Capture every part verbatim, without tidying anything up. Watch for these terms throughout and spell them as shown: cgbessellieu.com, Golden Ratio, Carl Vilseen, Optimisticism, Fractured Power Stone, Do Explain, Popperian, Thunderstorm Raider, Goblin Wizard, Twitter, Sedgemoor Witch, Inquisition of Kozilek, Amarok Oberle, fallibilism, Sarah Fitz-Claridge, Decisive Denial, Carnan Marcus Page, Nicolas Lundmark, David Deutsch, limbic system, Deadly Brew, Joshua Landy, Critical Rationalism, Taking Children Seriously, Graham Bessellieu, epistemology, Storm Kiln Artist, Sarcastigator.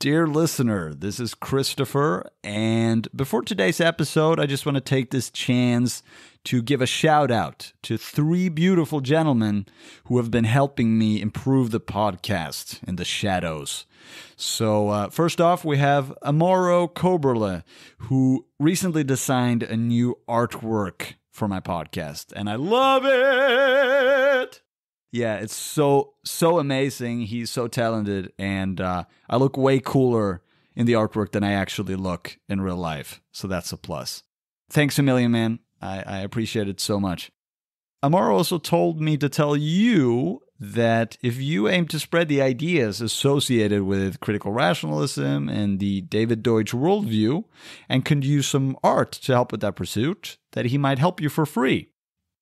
Dear listener, this is Christopher, and before today's episode, I just want to take this chance to give a shout out to three beautiful gentlemen who have been helping me improve the podcast in the shadows. So uh, first off, we have Amarok Oberle, who recently designed a new artwork for my podcast, and I love it! Yeah, it's so, so amazing. He's so talented, and uh, I look way cooler in the artwork than I actually look in real life, so that's a plus. Thanks a million, man. I, I appreciate it so much. Amaro also told me to tell you that if you aim to spread the ideas associated with critical rationalism and the David Deutsch worldview and can use some art to help with that pursuit, that he might help you for free.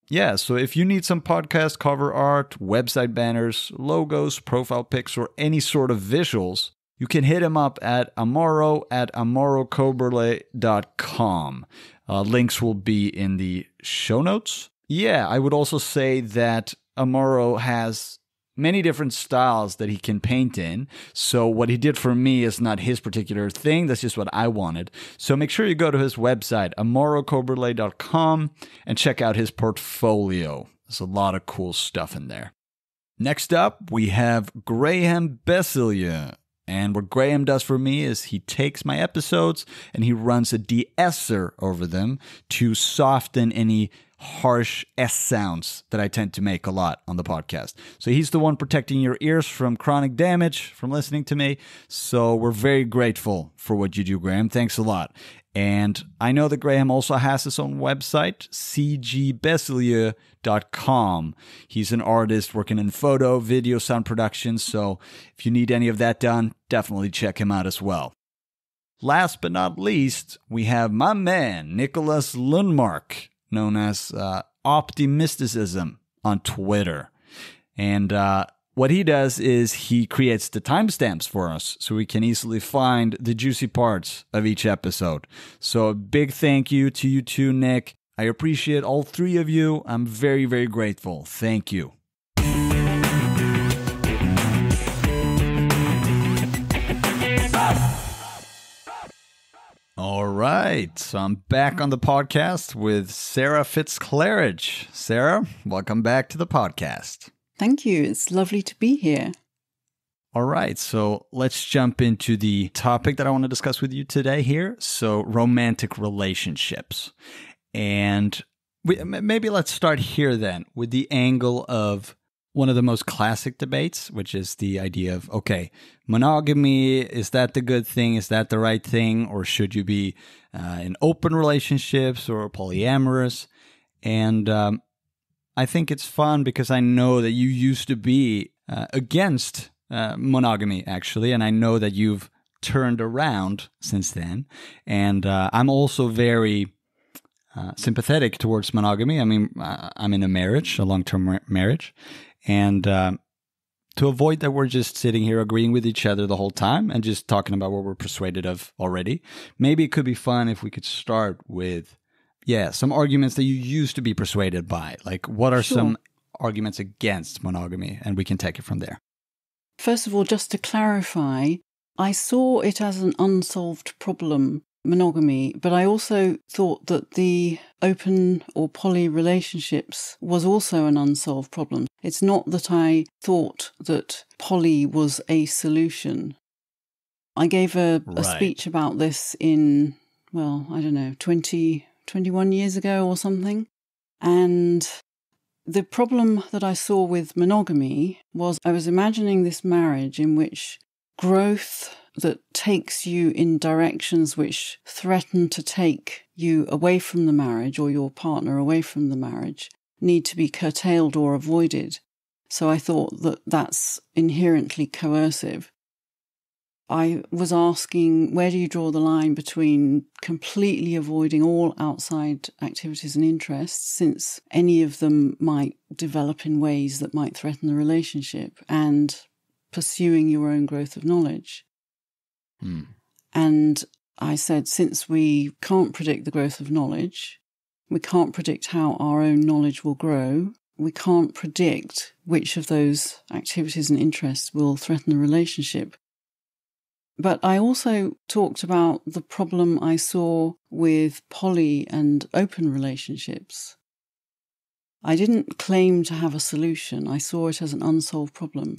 Yeah, so if you need some podcast cover art, website banners, logos, profile pics, or any sort of visuals, you can hit him up at amaro at amaro koberle dot com. Uh, links will be in the show notes. Yeah, I would also say that Amaro has many different styles that he can paint in. So what he did for me is not his particular thing. That's just what I wanted. So make sure you go to his website, amaro koberle dot com, and check out his portfolio. There's a lot of cool stuff in there. Next up, we have Graham Bessellieu. And what Graham does for me is he takes my episodes and he runs a de-esser over them to soften any harsh S sounds that I tend to make a lot on the podcast. So he's the one protecting your ears from chronic damage from listening to me. So we're very grateful for what you do, Graham. Thanks a lot. And I know that Graham also has his own website, c g bessellieu dot com. He's an artist working in photo, video, sound production. So if you need any of that done, definitely check him out as well. Last but not least, we have my man, Nicolas Lundmark, known as uh, Optimisticism on Twitter. And uh, what he does is he creates the timestamps for us so we can easily find the juicy parts of each episode. So a big thank you to you two, Nick. I appreciate all three of you. I'm very, very grateful. Thank you. All right, so I'm back on the podcast with Sarah Fitz-Claridge. Sarah, welcome back to the podcast. Thank you. It's lovely to be here. All right, so let's jump into the topic that I want to discuss with you today here. So romantic relationships. And we, maybe let's start here then with the angle of one of the most classic debates, which is the idea of, okay, monogamy, is that the good thing? Is that the right thing? Or should you be uh, in open relationships or polyamorous? And um, I think it's fun because I know that you used to be uh, against uh, monogamy, actually, and I know that you've turned around since then. And uh, I'm also very uh, sympathetic towards monogamy. I mean, I'm in a marriage, a long-term marriage. And uh, to avoid that we're just sitting here agreeing with each other the whole time and just talking about what we're persuaded of already, maybe it could be fun if we could start with, yeah, some arguments that you used to be persuaded by. Like, what are sure. some arguments against monogamy? And we can take it from there. First of all, just to clarify, I saw it as an unsolved problem, monogamy, but I also thought that the open or poly relationships was also an unsolved problem. It's not that I thought that poly was a solution. I gave a, right. a speech about this in, well, I don't know, twenty, twenty-one years ago or something. And the problem that I saw with monogamy was I was imagining this marriage in which growth that takes you in directions which threaten to take you away from the marriage or your partner away from the marriage need to be curtailed or avoided. So I thought that that's inherently coercive. I was asking, where do you draw the line between completely avoiding all outside activities and interests, since any of them might develop in ways that might threaten the relationship, and pursuing your own growth of knowledge? Hmm. And I said, since we can't predict the growth of knowledge, we can't predict how our own knowledge will grow, we can't predict which of those activities and interests will threaten the relationship. But I also talked about the problem I saw with poly and open relationships. I didn't claim to have a solution. I saw it as an unsolved problem.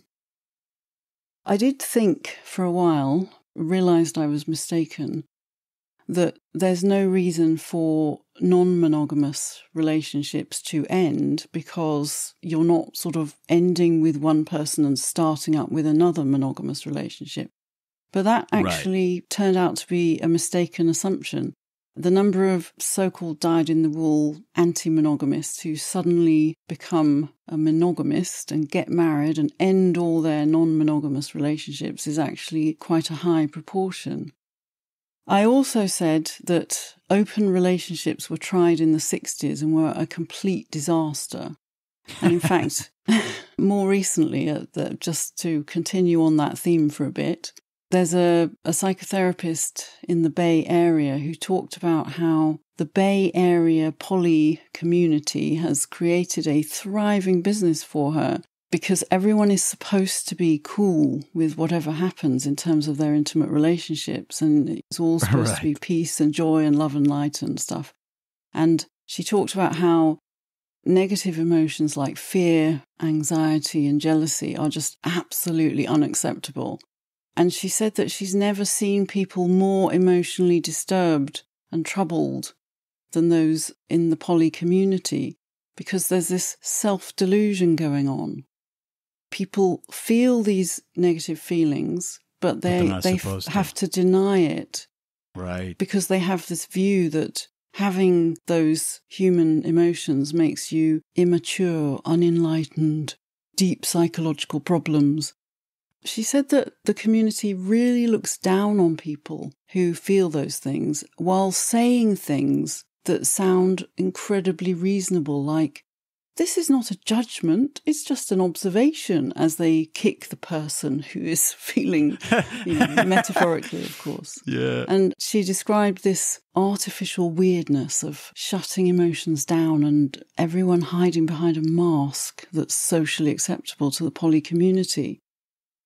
I did think for a while, realized I was mistaken, that there's no reason for non-monogamous relationships to end because you're not sort of ending with one person and starting up with another monogamous relationship. But that actually right. turned out to be a mistaken assumption. The number of so-called dyed-in-the-wool anti-monogamists who suddenly become a monogamist and get married and end all their non-monogamous relationships is actually quite a high proportion. I also said that open relationships were tried in the sixties and were a complete disaster. And in fact, more recently, uh, the, just to continue on that theme for a bit, there's a, a psychotherapist in the Bay Area who talked about how the Bay Area poly community has created a thriving business for her because everyone is supposed to be cool with whatever happens in terms of their intimate relationships, and it's all supposed right. to be peace and joy and love and light and stuff. And she talked about how negative emotions like fear, anxiety and jealousy are just absolutely unacceptable. And she said that she's never seen people more emotionally disturbed and troubled than those in the poly community, because there's this self-delusion going on. People feel these negative feelings, but they, they f- have to deny it. Right. Because they have this view that having those human emotions makes you immature, unenlightened, deep psychological problems. She said that the community really looks down on people who feel those things while saying things that sound incredibly reasonable, like, this is not a judgment, it's just an observation, as they kick the person who is feeling, you know, metaphorically, of course. Yeah. And she described this artificial weirdness of shutting emotions down and everyone hiding behind a mask that's socially acceptable to the poly community.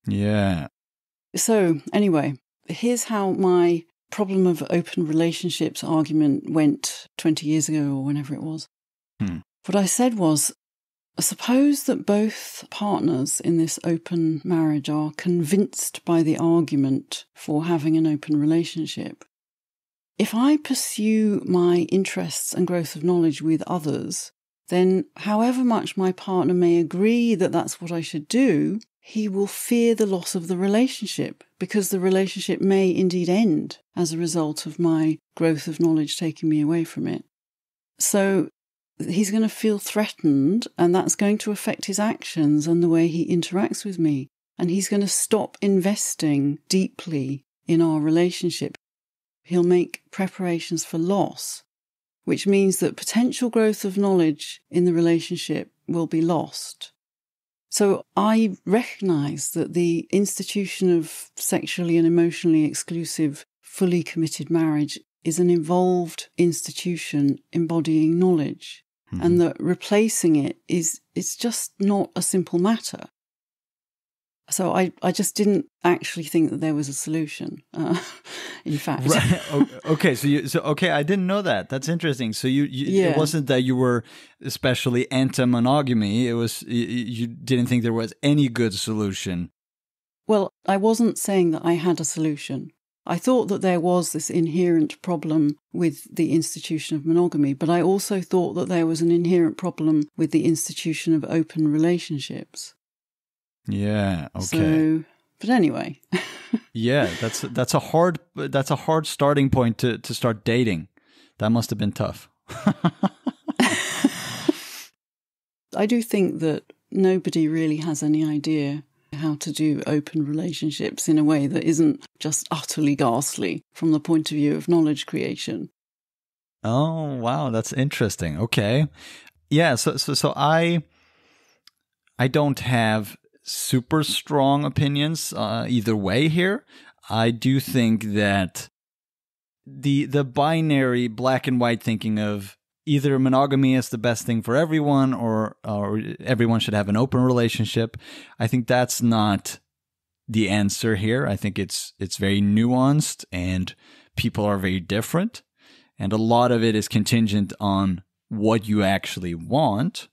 Yeah. So anyway, here's how my problem of open relationships argument went twenty years ago or whenever it was. Hmm. What I said was, suppose that both partners in this open marriage are convinced by the argument for having an open relationship. If I pursue my interests and growth of knowledge with others, then however much my partner may agree that that's what I should do, he will fear the loss of the relationship, because the relationship may indeed end as a result of my growth of knowledge taking me away from it. So he's going to feel threatened, and that's going to affect his actions and the way he interacts with me. And he's going to stop investing deeply in our relationship. He'll make preparations for loss, which means that potential growth of knowledge in the relationship will be lost. So I recognise that the institution of sexually and emotionally exclusive, fully committed marriage is an evolved institution embodying knowledge, mm-hmm. and that replacing it is it's just not a simple matter. So I, I just didn't actually think that there was a solution, uh, in fact. Right. Okay, so you, so okay, I didn't know that. That's interesting. So you, you yeah. it wasn't that you were especially anti-monogamy. It was you, you didn't think there was any good solution. Well, I wasn't saying that I had a solution. I thought that there was this inherent problem with the institution of monogamy, but I also thought that there was an inherent problem with the institution of open relationships. Yeah. Okay. So, but anyway. yeah, that's that's a hard that's a hard starting point to to start dating. That must have been tough. I do think that nobody really has any idea how to do open relationships in a way that isn't just utterly ghastly from the point of view of knowledge creation. Oh, wow, that's interesting. Okay. Yeah, so so so I I don't have super strong opinions uh, either way here. I do think that the the binary black and white thinking of either monogamy is the best thing for everyone or or everyone should have an open relationship, I think that's not the answer here. I think it's it's very nuanced and people are very different. And a lot of it is contingent on what you actually want.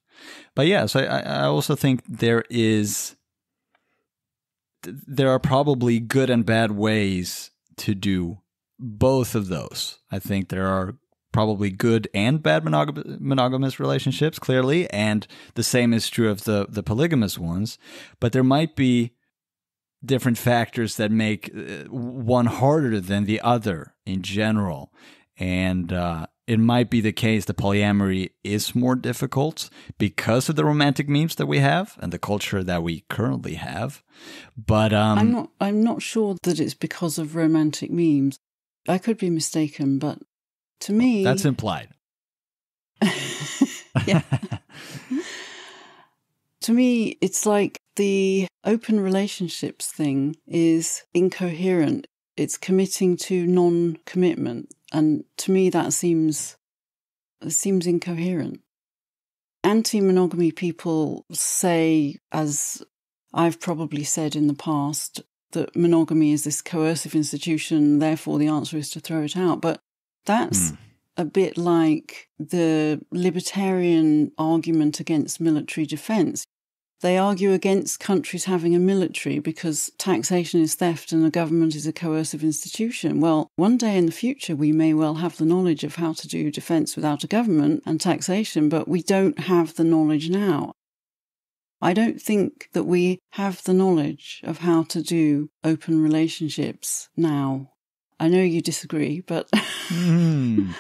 But yeah, so I, I also think there is there are probably good and bad ways to do both of those. I think there are probably good and bad monog- monogamous relationships, clearly, and the same is true of the, the polygamous ones. But there might be different factors that make one harder than the other in general. And uh, it might be the case that polyamory is more difficult because of the romantic memes that we have and the culture that we currently have. But um, I'm not. I'm not sure that it's because of romantic memes. I could be mistaken, but to me, that's implied. Yeah. To me, it's like the open relationships thing is incoherent. It's committing to non-commitment. And to me, that seems seems incoherent. Anti-monogamy people say, as I've probably said in the past, that monogamy is this coercive institution, therefore the answer is to throw it out. But that's mm. a bit like the libertarian argument against military defence. They argue against countries having a military because taxation is theft and the government is a coercive institution. Well, one day in the future, we may well have the knowledge of how to do defence without a government and taxation, but we don't have the knowledge now. I don't think that we have the knowledge of how to do open relationships now. I know you disagree, but... mm.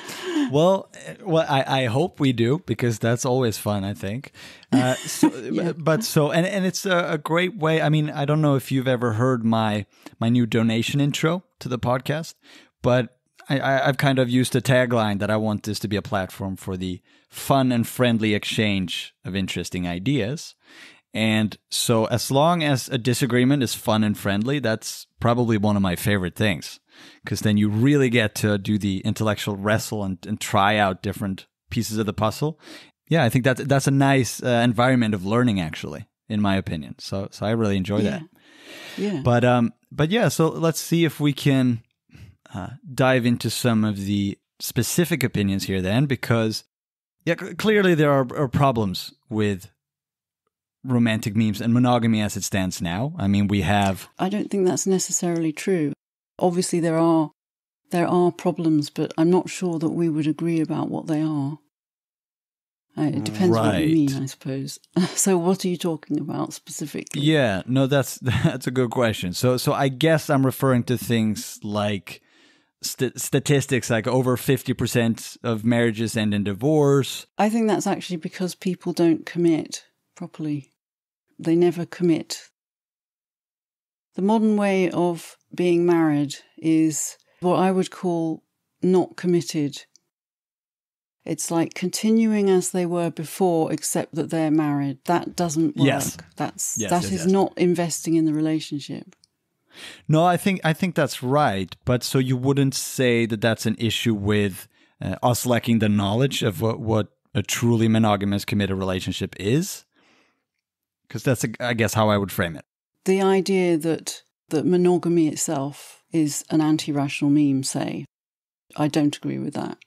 Well, well, I, I hope we do, because that's always fun, I think. Uh, so, yeah. But so, and, and it's a, a great way. I mean, I don't know if you've ever heard my my new donation intro to the podcast, but I, I, I've kind of used a tagline that I want this to be a platform for the fun and friendly exchange of interesting ideas. And so as long as a disagreement is fun and friendly, that's probably one of my favorite things. Because then you really get to do the intellectual wrestle and, and try out different pieces of the puzzle. Yeah, I think that that's a nice uh, environment of learning, actually, in my opinion. So, so I really enjoy yeah. that. Yeah. But um, but yeah. So let's see if we can uh, dive into some of the specific opinions here, then, because yeah, c- clearly there are, are problems with romantic memes and monogamy as it stands now. I mean, we have. I don't think that's necessarily true. Obviously, there are there are problems, but I'm not sure that we would agree about what they are. Uh, it depends right. what you mean, I suppose. So, what are you talking about specifically? Yeah, no, that's that's a good question. So, so I guess I'm referring to things like st- statistics, like over fifty percent of marriages end in divorce. I think that's actually because people don't commit properly. They never commit. The modern way of being married is what I would call not committed. It's like continuing as they were before, except that they're married. That doesn't work. Yes. That's yes, that yes, is yes. not investing in the relationship. No, I think I think that's right. But so you wouldn't say that that's an issue with uh, us lacking the knowledge of what, what a truly monogamous committed relationship is? Because that's, a, I guess, how I would frame it. The idea that, that monogamy itself is an anti-rational meme, say, I don't agree with that.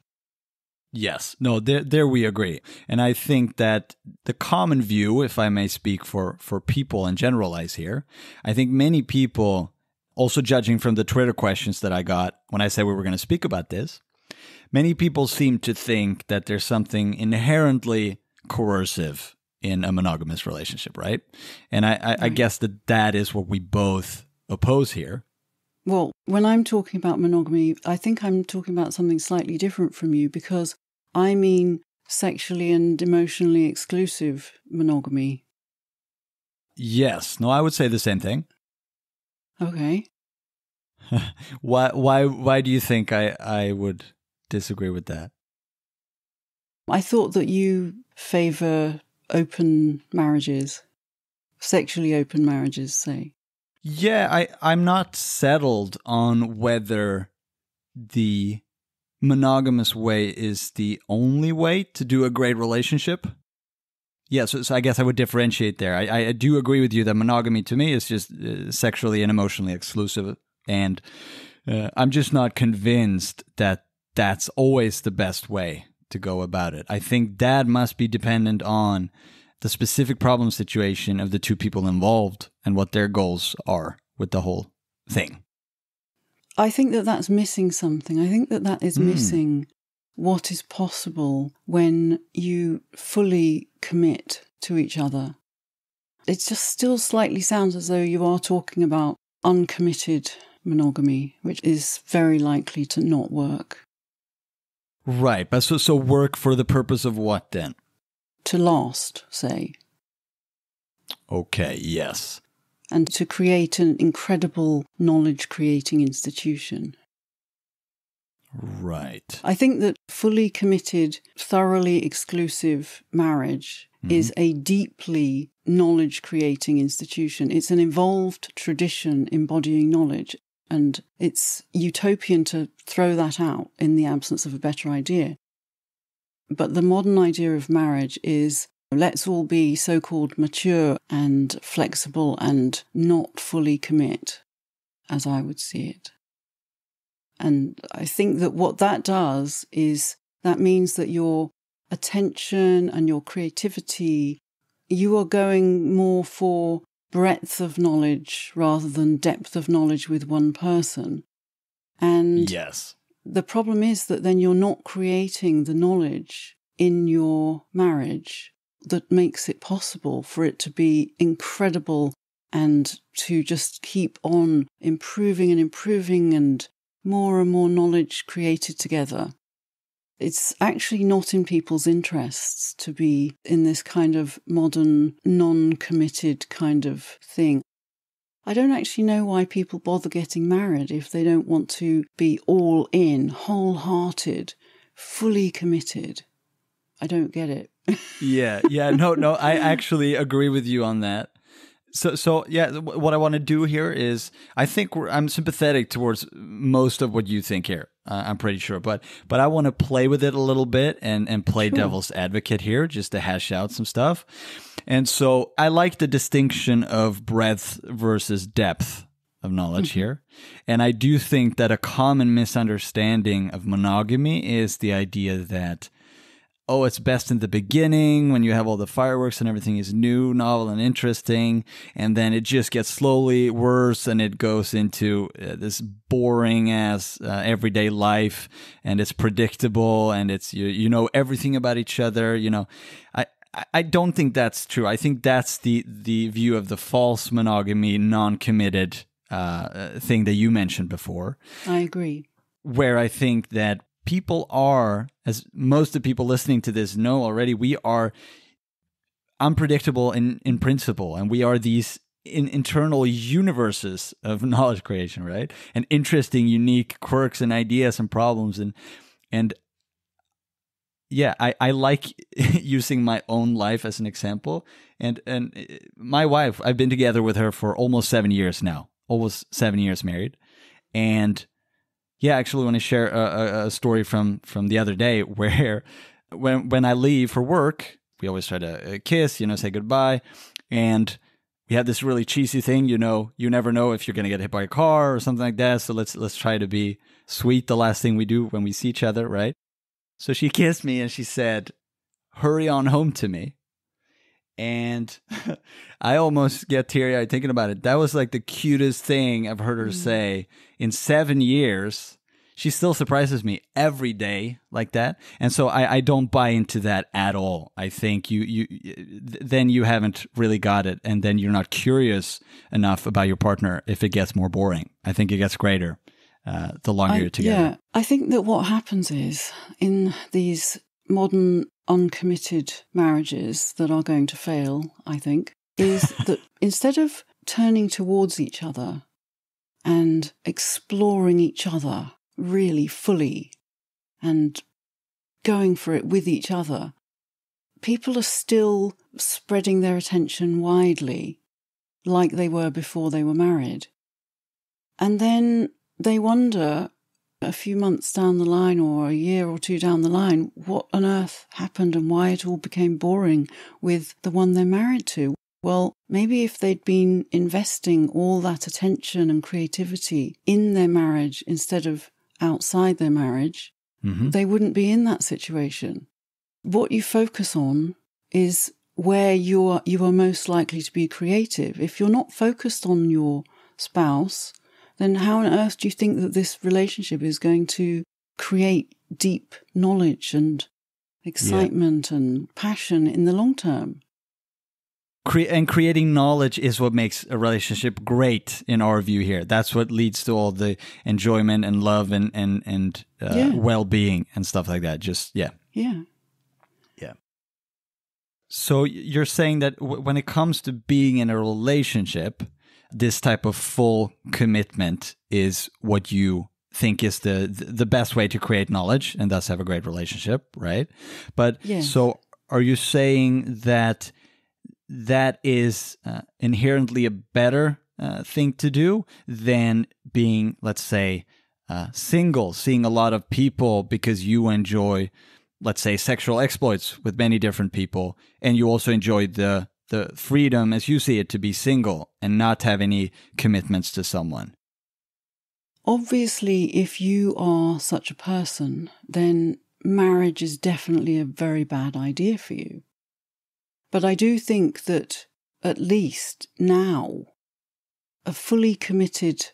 Yes. No, there there we agree. And I think that the common view, if I may speak for, for people and generalize here, I think many people, also judging from the Twitter questions that I got when I said we were going to speak about this, many people seem to think that there's something inherently coercive in a monogamous relationship, right? And I, I, right. I guess that that is what we both oppose here. Well, when I'm talking about monogamy, I think I'm talking about something slightly different from you, because I mean sexually and emotionally exclusive monogamy. Yes. No, I would say the same thing. Okay. Why, why, why do you think I, I would disagree with that? I thought that you favor open marriages, sexually open marriages, say. Yeah, I, I'm not settled on whether the monogamous way is the only way to do a great relationship. Yeah, so, so I guess I would differentiate there. I, I do agree with you that monogamy to me is just uh, sexually and emotionally exclusive. And uh, I'm just not convinced that that's always the best way to go about it. I think that must be dependent on the specific problem situation of the two people involved and what their goals are with the whole thing. I think that that's missing something. I think that that is mm. missing what is possible when you fully commit to each other. It just still slightly sounds as though you are talking about uncommitted monogamy, which is very likely to not work. Right, but so, so work for the purpose of what then? To last, say. Okay, yes. And to create an incredible knowledge-creating institution. Right. I think that fully committed, thoroughly exclusive marriage mm-hmm. is a deeply knowledge-creating institution. It's an involved tradition embodying knowledge, and it's utopian to throw that out in the absence of a better idea. But the modern idea of marriage is, let's all be so-called mature and flexible and not fully commit, as I would see it. And I think that what that does is that means that your attention and your creativity, you are going more for breadth of knowledge rather than depth of knowledge with one person. And yes. The problem is that then you're not creating the knowledge in your marriage that makes it possible for it to be incredible and to just keep on improving and improving and more and more knowledge created together. It's actually not in people's interests to be in this kind of modern, non-committed kind of thing. I don't actually know why people bother getting married if they don't want to be all in, wholehearted, fully committed. I don't get it. yeah, yeah, no, no, I actually agree with you on that. So, so yeah, what I want to do here is, I think we're, I'm sympathetic towards most of what you think here, uh, I'm pretty sure, but but I want to play with it a little bit and, and play sure. devil's advocate here just to hash out some stuff. And so I like the distinction of breadth versus depth of knowledge mm-hmm. here. And I do think that a common misunderstanding of monogamy is the idea that, oh, it's best in the beginning when you have all the fireworks and everything is new, novel, and interesting. And then it just gets slowly worse and it goes into uh, this boring-ass uh, everyday life, and it's predictable and it's you, you know everything about each other. You know, I, I don't think that's true. I think that's the, the view of the false monogamy, non-committed uh, thing that you mentioned before. I agree. Where I think that people are, as most of the people listening to this know already, we are unpredictable in, in principle, and we are these in, internal universes of knowledge creation, right? And interesting, unique quirks and ideas and problems. And, and yeah, I, I like using my own life as an example. And, and my wife, I've been together with her for almost seven years now, almost seven years married. And yeah, actually, I want to share a, a story from, from the other day where when when I leave for work, we always try to kiss, you know, say goodbye. And we have this really cheesy thing, you know, you never know if you're going to get hit by a car or something like that. So let's let's try to be sweet, the last thing we do when we see each other, right? So she kissed me and she said, "Hurry on home to me." And I almost get teary-eyed thinking about it. That was like the cutest thing I've heard her mm. say in seven years. She still surprises me every day like that. And so I, I don't buy into that at all. I think you, you then you haven't really got it, and then you're not curious enough about your partner if it gets more boring. I think it gets greater uh, the longer I, you're together. Yeah, I think that what happens is in these modern uncommitted marriages that are going to fail, I think, is that instead of turning towards each other and exploring each other really fully and going for it with each other, people are still spreading their attention widely like they were before they were married. And then they wonder a few months down the line or a year or two down the line, what on earth happened and why it all became boring with the one they're married to. Well, maybe if they'd been investing all that attention and creativity in their marriage instead of outside their marriage, mm-hmm. they wouldn't be in that situation. What you focus on is where you are, you are most likely to be creative. If you're not focused on your spouse, then how on earth do you think that this relationship is going to create deep knowledge and excitement yeah. and passion in the long term? Cre- and creating knowledge is what makes a relationship great in our view here. That's what leads to all the enjoyment and love and, and, and uh, yeah. well-being and stuff like that. Just, yeah. Yeah. Yeah. So you're saying that w- when it comes to being in a relationship, this type of full commitment is what you think is the, the best way to create knowledge and thus have a great relationship, right? But yeah. so are you saying that... that is uh, inherently a better uh, thing to do than being, let's say, uh, single, seeing a lot of people because you enjoy, let's say, sexual exploits with many different people, and you also enjoy the, the freedom, as you see it, to be single and not have any commitments to someone? Obviously, if you are such a person, then marriage is definitely a very bad idea for you. But I do think that at least now, a fully committed,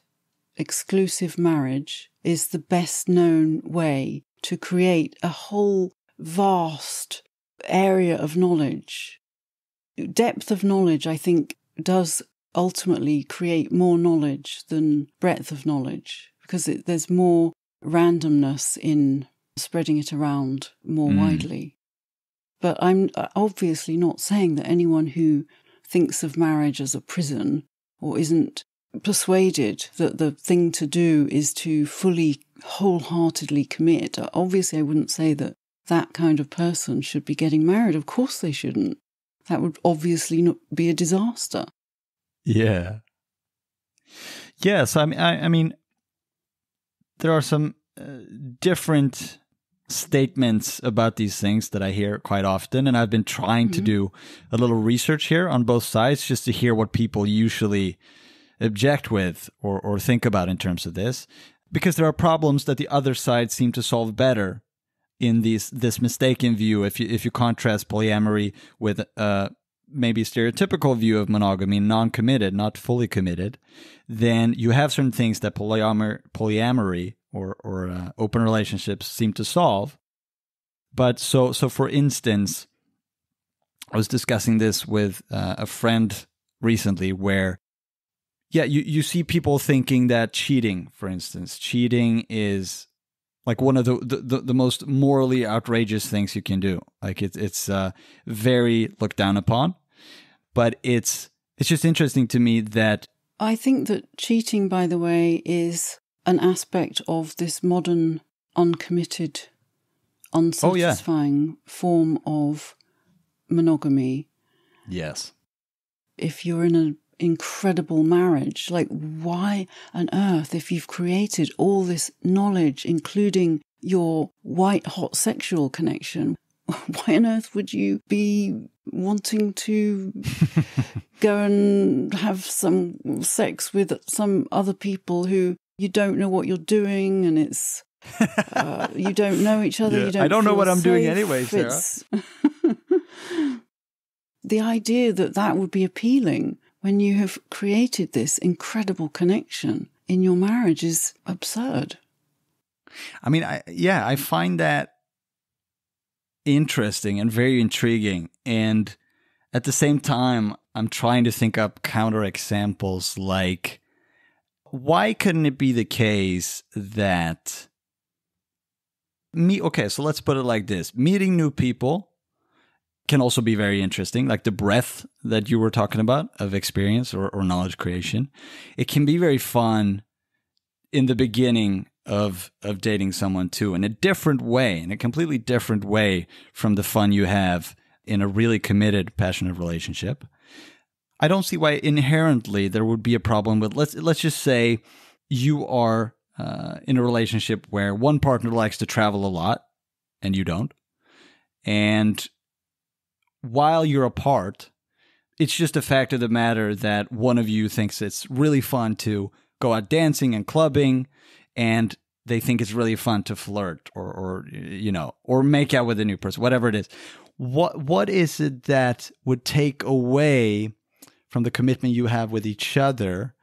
exclusive marriage is the best known way to create a whole vast area of knowledge. Depth of knowledge, I think, does ultimately create more knowledge than breadth of knowledge, because it, there's more randomness in spreading it around more mm. widely. But I'm obviously not saying that anyone who thinks of marriage as a prison or isn't persuaded that the thing to do is to fully, wholeheartedly commit. Obviously, I wouldn't say that that kind of person should be getting married. Of course they shouldn't. That would obviously not be a disaster. Yeah. Yes, I mean, I, I mean there are some uh, different... statements about these things that I hear quite often, and I've been trying mm-hmm. to do a little research here on both sides just to hear what people usually object with or, or think about in terms of this, because there are problems that the other side seem to solve better in these this mistaken view. If you if you contrast polyamory with uh maybe stereotypical view of monogamy, non-committed, not fully committed, then you have certain things that polyamory polyamory or, or uh, open relationships seem to solve. But so, so for instance, I was discussing this with uh, a friend recently where, yeah, you, you see people thinking that cheating, for instance, cheating is like one of the, the, the most morally outrageous things you can do. Like it, it's uh, very looked down upon, but it's, it's just interesting to me that... I think that cheating, by the way, is... an aspect of this modern, uncommitted, unsatisfying oh, yeah. form of monogamy. Yes. If you're in an incredible marriage, like why on earth, if you've created all this knowledge, including your white-hot sexual connection, why on earth would you be wanting to go and have some sex with some other people who... you don't know what you're doing, and it's uh, you don't know each other. Yeah. You don't. I don't know what I'm safe. doing anyway, Sarah. The idea that that would be appealing when you have created this incredible connection in your marriage is absurd. I mean, I, yeah, I find that interesting and very intriguing, and at the same time, I'm trying to think up counterexamples like. Why couldn't it be the case that me? Okay, so let's put it like this. Meeting new people can also be very interesting, like the breadth that you were talking about of experience or, or knowledge creation. It can be very fun in the beginning of, of dating someone too, in a different way, in a completely different way from the fun you have in a really committed, passionate relationship. I don't see why inherently there would be a problem with, let's let's just say you are uh, in a relationship where one partner likes to travel a lot and you don't. And while you're apart, it's just a fact of the matter that one of you thinks it's really fun to go out dancing and clubbing, and they think it's really fun to flirt or, or you know, or make out with a new person, whatever it is. What what is it that would take away from the commitment you have with each other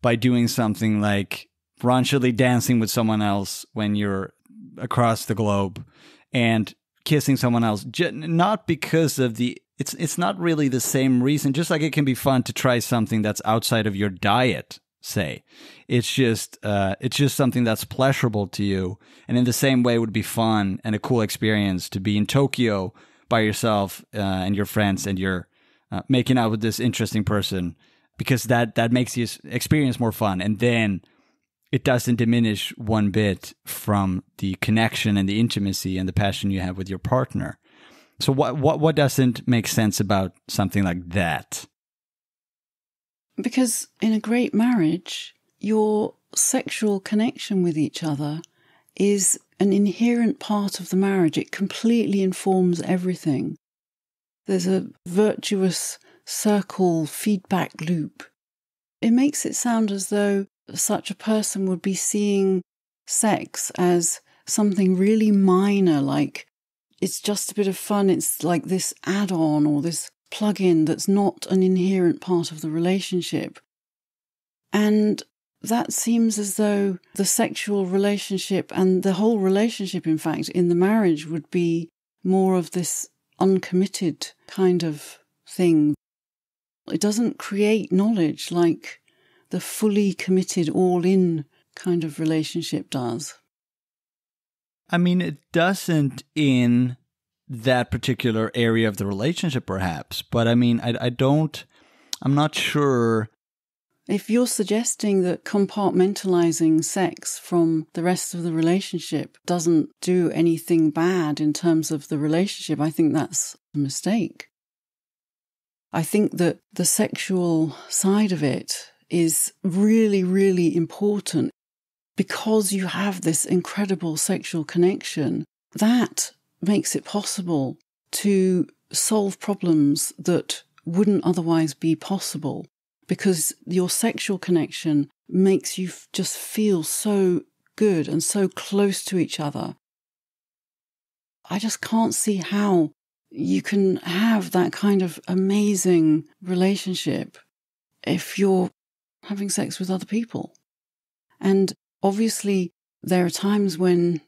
by doing something like raunchily dancing with someone else when you're across the globe and kissing someone else? Not because of the it's it's not really the same reason. Just like it can be fun to try something that's outside of your diet, say, it's just uh, it's just something that's pleasurable to you, and in the same way, it would be fun and a cool experience to be in Tokyo by yourself uh, and your friends, and you're uh, making out with this interesting person, because that that makes the experience more fun. And then it doesn't diminish one bit from the connection and the intimacy and the passion you have with your partner. So what what what doesn't make sense about something like that? Because in a great marriage, your sexual connection with each other is an inherent part of the marriage. It completely informs everything. There's a virtuous circle feedback loop. It makes it sound as though such a person would be seeing sex as something really minor, like it's just a bit of fun, it's like this add-on or this plug-in that's not an inherent part of the relationship. And that seems as though the sexual relationship and the whole relationship, in fact, in the marriage would be more of this uncommitted kind of thing. It doesn't create knowledge like the fully committed, all-in kind of relationship does. I mean, it doesn't in that particular area of the relationship, perhaps. But I mean, I, I don't, I'm not sure. If you're suggesting that compartmentalizing sex from the rest of the relationship doesn't do anything bad in terms of the relationship, I think that's a mistake. I think that the sexual side of it is really, really important because you have this incredible sexual connection. That makes it possible to solve problems that wouldn't otherwise be possible, because your sexual connection makes you just feel so good and so close to each other. I just can't see how you can have that kind of amazing relationship if you're having sex with other people. And obviously, there are times when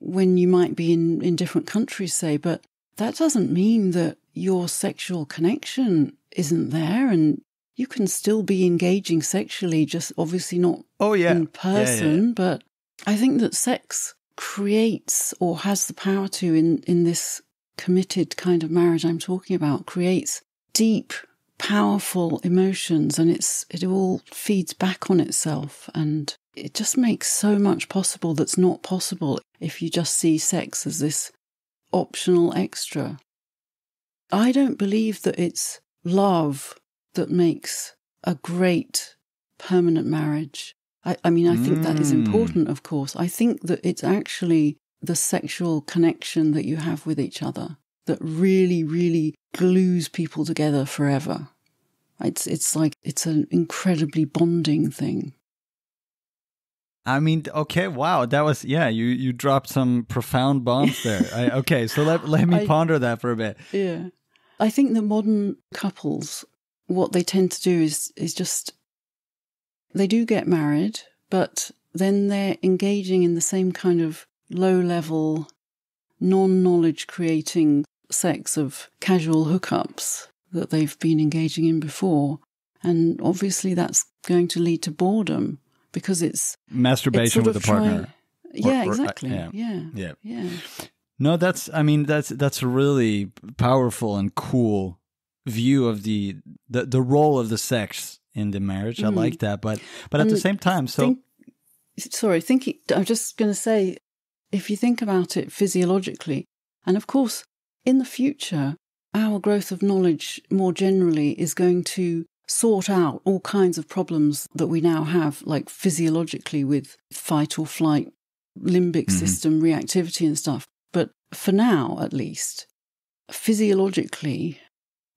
when you might be in, in different countries, say, but that doesn't mean that your sexual connection isn't there, and you can still be engaging sexually, just obviously not oh, yeah. in person. Yeah, yeah. But I think that sex creates, or has the power to, in, in this committed kind of marriage I'm talking about, creates deep, powerful emotions, and it's it all feeds back on itself, and it just makes so much possible that's not possible if you just see sex as this optional extra. I don't believe that it's love that makes a great permanent marriage. I, I mean, I think mm. that is important, of course. I think that it's actually the sexual connection that you have with each other that really, really glues people together forever. It's, it's like, it's an incredibly bonding thing. I mean, okay, wow, that was, yeah, you, you dropped some profound bombs there. I, okay, so let, let me I, ponder that for a bit. Yeah. I think the modern couples, what they tend to do is, is just, they do get married, but then they're engaging in the same kind of low-level, non-knowledge-creating sex of casual hookups that they've been engaging in before. And obviously that's going to lead to boredom, because it's masturbation it's sort with a partner. Try, yeah, or, or, exactly. Yeah. Yeah. yeah, yeah, No, that's. I mean, that's that's a really powerful and cool view of the the, the role of the sex in the marriage. Mm. I like that, but but and at the same time, so think, sorry, thinking. I'm just going to say, if you think about it physiologically, and of course, in the future, our growth of knowledge more generally is going to sort out all kinds of problems that we now have, like physiologically with fight or flight, limbic mm-hmm. system reactivity and stuff. But for now, at least, physiologically,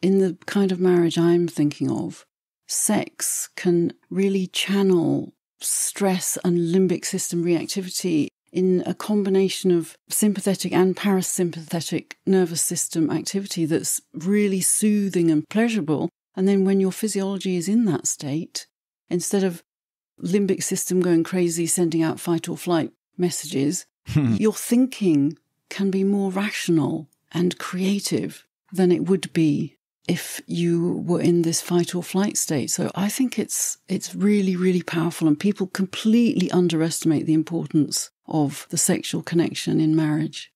in the kind of marriage I'm thinking of, sex can really channel stress and limbic system reactivity in a combination of sympathetic and parasympathetic nervous system activity that's really soothing and pleasurable. And then when your physiology is in that state, instead of limbic system going crazy, sending out fight or flight messages, your thinking can be more rational and creative than it would be if you were in this fight or flight state. So I think it's it's really, really powerful, and people completely underestimate the importance of the sexual connection in marriage.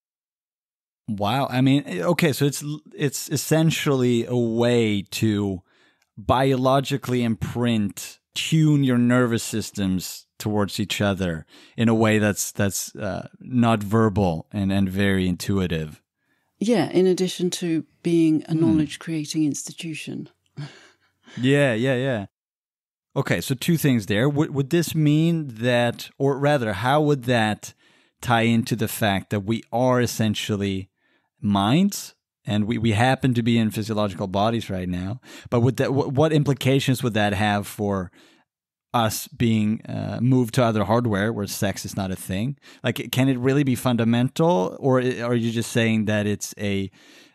Wow. I mean, okay, so it's it's essentially a way to biologically imprint, tune your nervous systems towards each other in a way that's that's uh, not verbal and, and very intuitive. Yeah, in addition to being a knowledge-creating institution. yeah, yeah, yeah. Okay, so two things there. Would, would this mean that, or rather, how would that tie into the fact that we are essentially minds, and we, we happen to be in physiological bodies right now, but would that, what implications would that have for us being uh, moved to other hardware where sex is not a thing? Like, can it really be fundamental, or are you just saying that it's a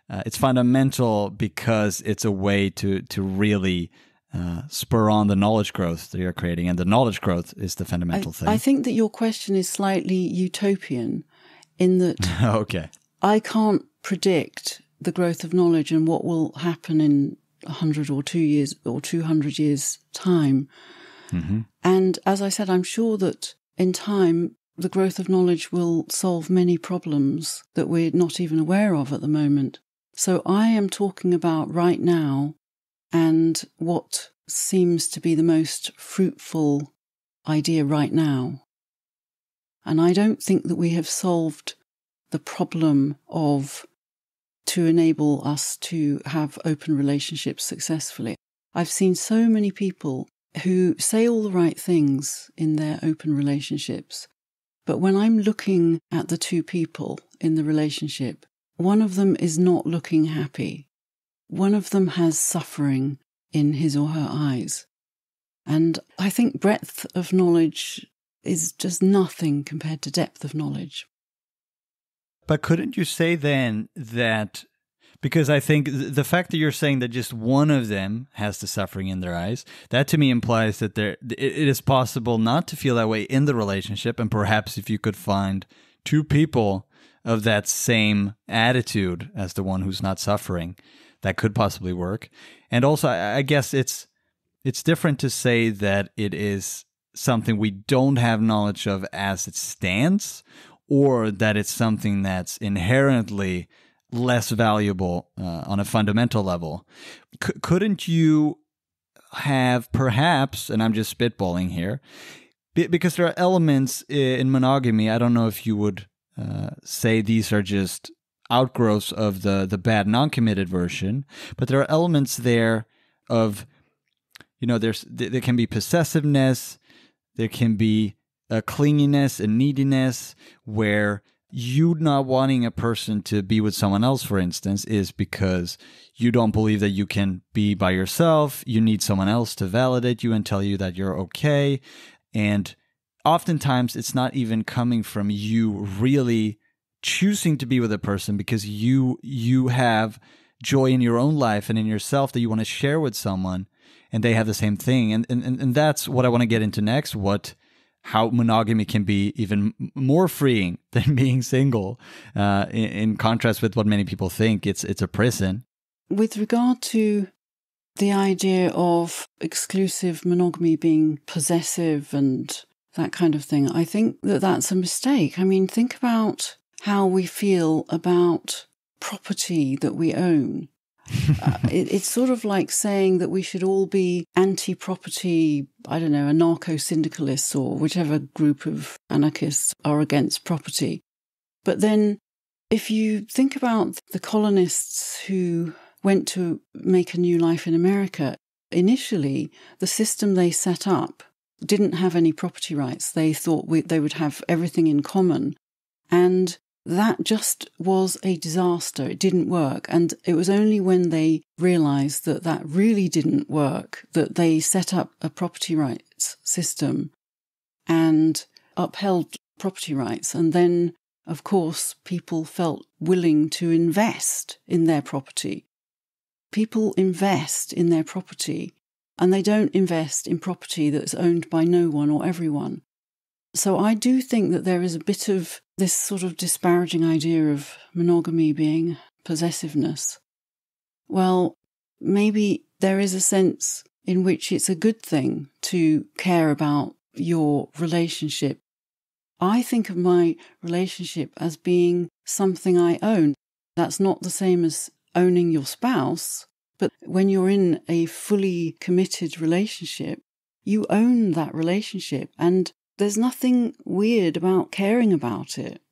uh, it's fundamental because it's a way to to really uh, spur on the knowledge growth that you're creating, and the knowledge growth is the fundamental I, thing? I think that your question is slightly utopian, in that okay, I can't predict the growth of knowledge and what will happen in a hundred or two years or two hundred years time. Mm-hmm. And as I said, I'm sure that in time, the growth of knowledge will solve many problems that we're not even aware of at the moment. So I am talking about right now and what seems to be the most fruitful idea right now. And I don't think that we have solved the problem of to enable us to have open relationships successfully. I've seen so many people who say all the right things in their open relationships. But when I'm looking at the two people in the relationship, one of them is not looking happy. One of them has suffering in his or her eyes. And I think breadth of knowledge is just nothing compared to depth of knowledge. But couldn't you say then that, because I think the fact that you're saying that just one of them has the suffering in their eyes, that to me implies that there it is possible not to feel that way in the relationship, and perhaps if you could find two people of that same attitude as the one who's not suffering, that could possibly work. And also, I guess it's it's different to say that it is something we don't have knowledge of as it stands, or that it's something that's inherently less valuable uh, on a fundamental level. C- couldn't you have perhaps, and I'm just spitballing here, b- because there are elements in monogamy, I don't know if you would uh, say these are just outgrowths of the, the bad non-committed version, but there are elements there of, you know, there's th- there can be possessiveness, there can be a clinginess and neediness where you not wanting a person to be with someone else, for instance, is because you don't believe that you can be by yourself. You need someone else to validate you and tell you that you're okay. And oftentimes it's not even coming from you really choosing to be with a person because you you have joy in your own life and in yourself that you want to share with someone, and they have the same thing. And and, and that's what I want to get into next, what how monogamy can be even more freeing than being single, uh, in, in contrast with what many people think. It's it's a prison. With regard to the idea of exclusive monogamy being possessive and that kind of thing, I think that that's a mistake. I mean, think about how we feel about property that we own. uh, it, it's sort of like saying that we should all be anti-property, I don't know, anarcho-syndicalists or whichever group of anarchists are against property. But then if you think about the colonists who went to make a new life in America, Initially, the system they set up didn't have any property rights. They thought we, they would have everything in common. And that just was a disaster. It didn't work. And it was only when they realized that that really didn't work that they set up a property rights system and upheld property rights. And then, of course, people felt willing to invest in their property. People invest in their property, and they don't invest in property that's owned by no one or everyone. So I do think that there is a bit of this sort of disparaging idea of monogamy being possessiveness. Well, maybe there is a sense in which it's a good thing to care about your relationship. I think of my relationship as being something I own. That's not the same as owning your spouse, but when you're in a fully committed relationship, you own that relationship, and there's nothing weird about caring about it.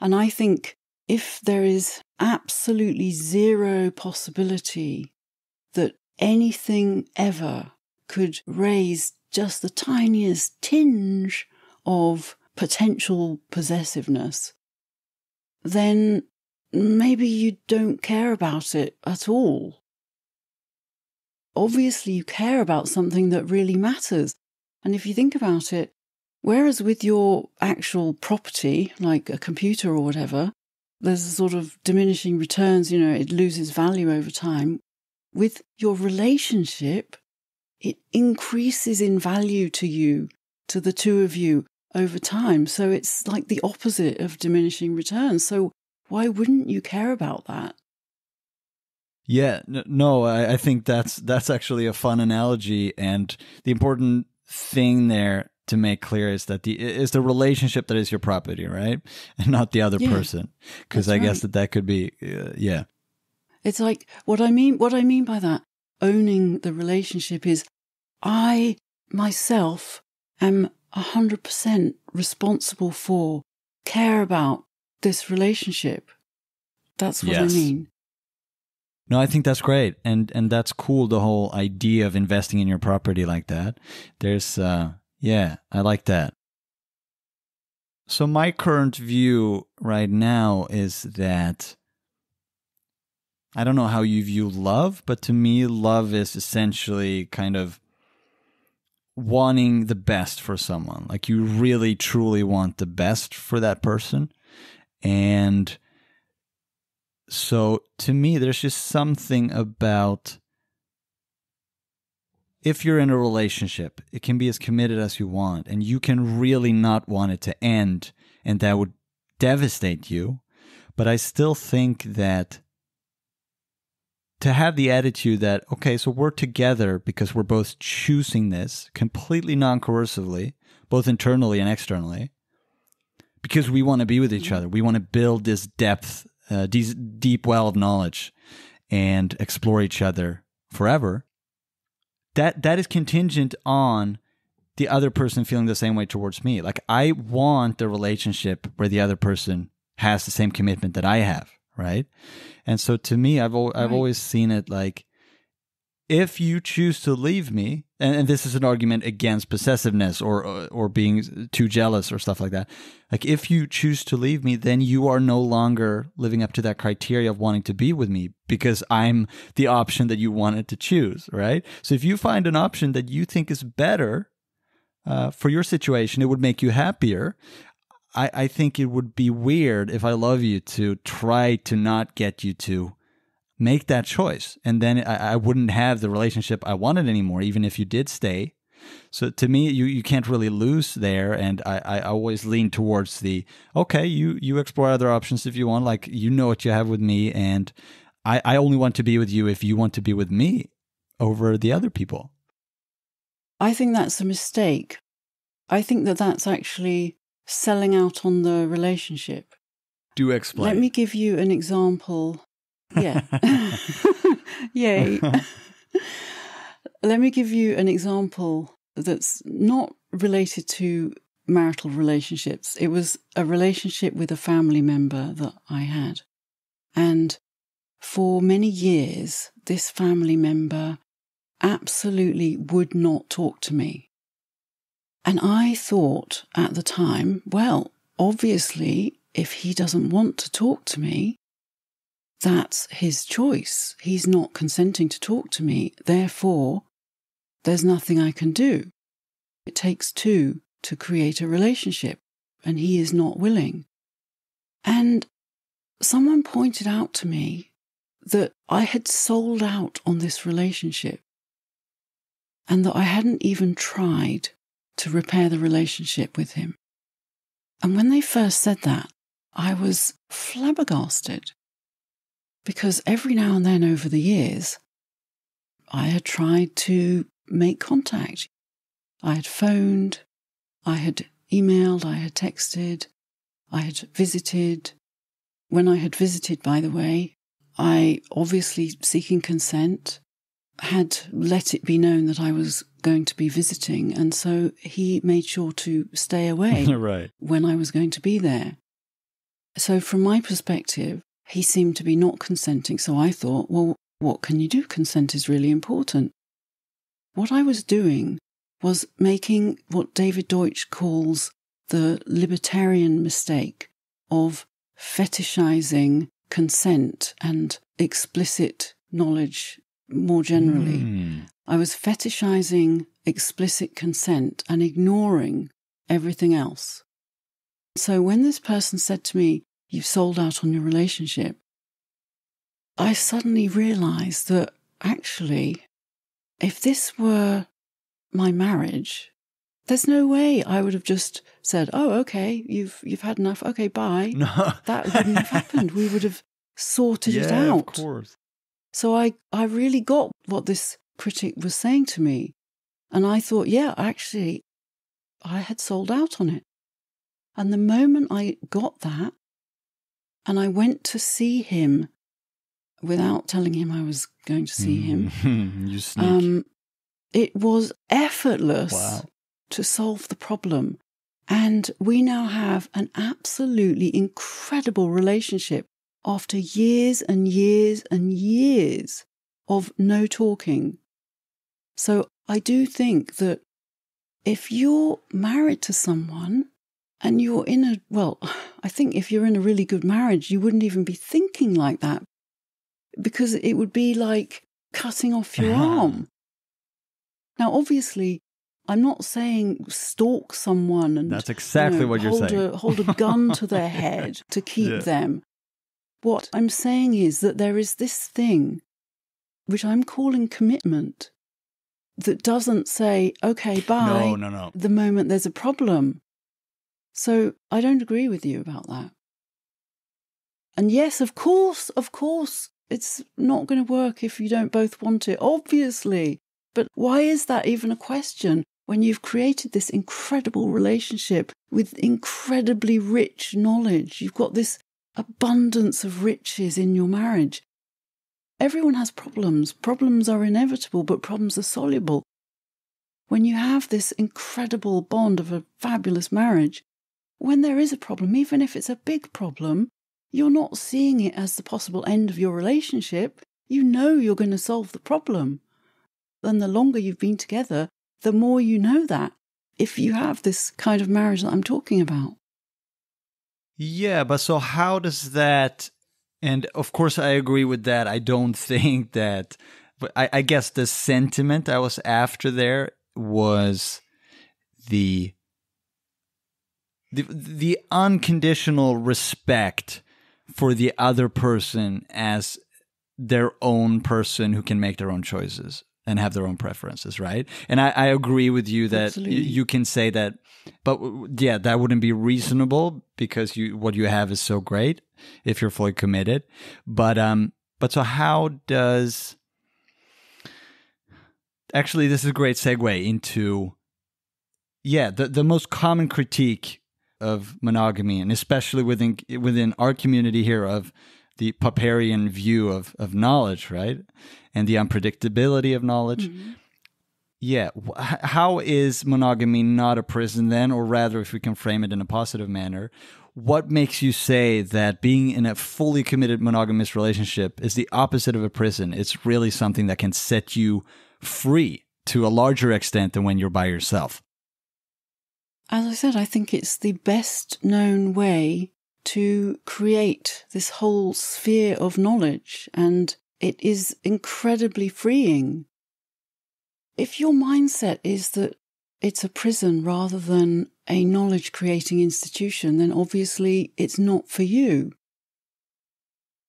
And I think if there is absolutely zero possibility that anything ever could raise just the tiniest tinge of potential possessiveness, then maybe you don't care about it at all. Obviously, you care about something that really matters. And if you think about it, whereas with your actual property, like a computer or whatever, there's a sort of diminishing returns, you know, it loses value over time. With your relationship, it increases in value to you, to the two of you, over time. So it's like the opposite of diminishing returns. So why wouldn't you care about that? Yeah, no, I, I think that's that's actually a fun analogy. And the important thing there to make clear is that the is the relationship that is your property, right? And not the other yeah, person. Because I right. guess that that could be, uh, yeah. It's like, what I mean, what I mean by that, owning the relationship is I myself am one hundred percent responsible for, care about, this relationship. That's what yes. I mean. No, I think that's great. And and that's cool, the whole idea of investing in your property like that. There's, uh, yeah, I like that. So my current view right now is that, I don't know how you view love, but to me, love is essentially kind of wanting the best for someone. Like you really, truly want the best for that person. And so to me, there's just something about if you're in a relationship, it can be as committed as you want, and you can really not want it to end, and that would devastate you. But I still think that to have the attitude that, okay, so we're together because we're both choosing this completely non-coercively, both internally and externally, because we want to be with each other. We want to build this depth, uh, these deep well of knowledge and explore each other forever. That that is contingent on the other person feeling the same way towards me. Like I want the relationship where the other person has the same commitment that I have, right? And so to me, I've, al- I've right. always seen it like, if you choose to leave me, and, and this is an argument against possessiveness or, or or being too jealous or stuff like that, like if you choose to leave me, then you are no longer living up to that criteria of wanting to be with me because I'm the option that you wanted to choose, right? So if you find an option that you think is better uh, for your situation, it would make you happier. I, I think it would be weird if I love you to try to not get you to make that choice. And then I, I wouldn't have the relationship I wanted anymore, even if you did stay. So to me, you, you can't really lose there. And I, I always lean towards the, okay, you, you explore other options if you want. Like, you know what you have with me. And I, I only want to be with you if you want to be with me over the other people. I think that's a mistake. I think that that's actually selling out on the relationship. Do explain. Let me give you an example. Yeah. Yay. Let me give you an example that's not related to marital relationships. It was a relationship with a family member that I had. And for many years, this family member absolutely would not talk to me. And I thought at the time, well, obviously, if he doesn't want to talk to me, that's his choice. He's not consenting to talk to me. Therefore, there's nothing I can do. It takes two to create a relationship, and he is not willing. And someone pointed out to me that I had sold out on this relationship and that I hadn't even tried to repair the relationship with him. And when they first said that, I was flabbergasted, because every now and then over the years, I had tried to make contact. I had phoned, I had emailed, I had texted, I had visited. When I had visited, by the way, I, obviously seeking consent, had let it be known that I was going to be visiting, and so he made sure to stay away right. when I was going to be there. So from my perspective, he seemed to be not consenting, so I thought, well, what can you do? Consent is really important. What I was doing was making what David Deutsch calls the libertarian mistake of fetishizing consent and explicit knowledge more generally. Mm. I was fetishizing explicit consent and ignoring everything else. So when this person said to me, "You've sold out on your relationship," I suddenly realized that actually, if this were my marriage, there's no way I would have just said, "Oh, okay, you've you've had enough. Okay, bye." No. That wouldn't have happened. We would have sorted yeah, it out. Of course. So I, I really got what this critic was saying to me. And I thought, yeah, actually, I had sold out on it. And the moment I got that, and I went to see him without telling him I was going to see mm. him. You sneak. Um, it was effortless wow. to solve the problem. And we now have an absolutely incredible relationship after years and years and years of no talking. So I do think that if you're married to someone and you're in a, well, I think if you're in a really good marriage, you wouldn't even be thinking like that, because it would be like cutting off your arm. Now, obviously, I'm not saying stalk someone and that's exactly you know, what you're hold saying. A, hold a gun to their head to keep yeah. them. What I'm saying is that there is this thing, which I'm calling commitment, that doesn't say, okay, bye, no, no, no. the moment there's a problem. So I don't agree with you about that. And yes, of course, of course, it's not going to work if you don't both want it, obviously. But why is that even a question when you've created this incredible relationship with incredibly rich knowledge? You've got this abundance of riches in your marriage. Everyone has problems. Problems are inevitable, but problems are soluble. When you have this incredible bond of a fabulous marriage, when there is a problem, even if it's a big problem, you're not seeing it as the possible end of your relationship. You know you're going to solve the problem. And the longer you've been together, the more you know that, if you have this kind of marriage that I'm talking about. Yeah, but so how does that, and of course I agree with that. I don't think that, but I, I guess the sentiment I was after there was the, the, the unconditional respect for the other person as their own person who can make their own choices and have their own preferences, right? And I, I agree with you that you can say that, but yeah, that wouldn't be reasonable, because you what you have is so great if you're fully committed. But um, but so how does actually this is a great segue into yeah the the most common critique of monogamy, and especially within within our community here, of the Popperian view of of knowledge, right, and the unpredictability of knowledge. Mm-hmm. Yeah, how is monogamy not a prison then, or rather, if we can frame it in a positive manner, what makes you say that being in a fully committed monogamous relationship is the opposite of a prison? It's really something that can set you free to a larger extent than when you're by yourself. As I said, I think it's the best known way to create this whole sphere of knowledge, and it is incredibly freeing. If your mindset is that it's a prison rather than a knowledge-creating institution, then obviously it's not for you.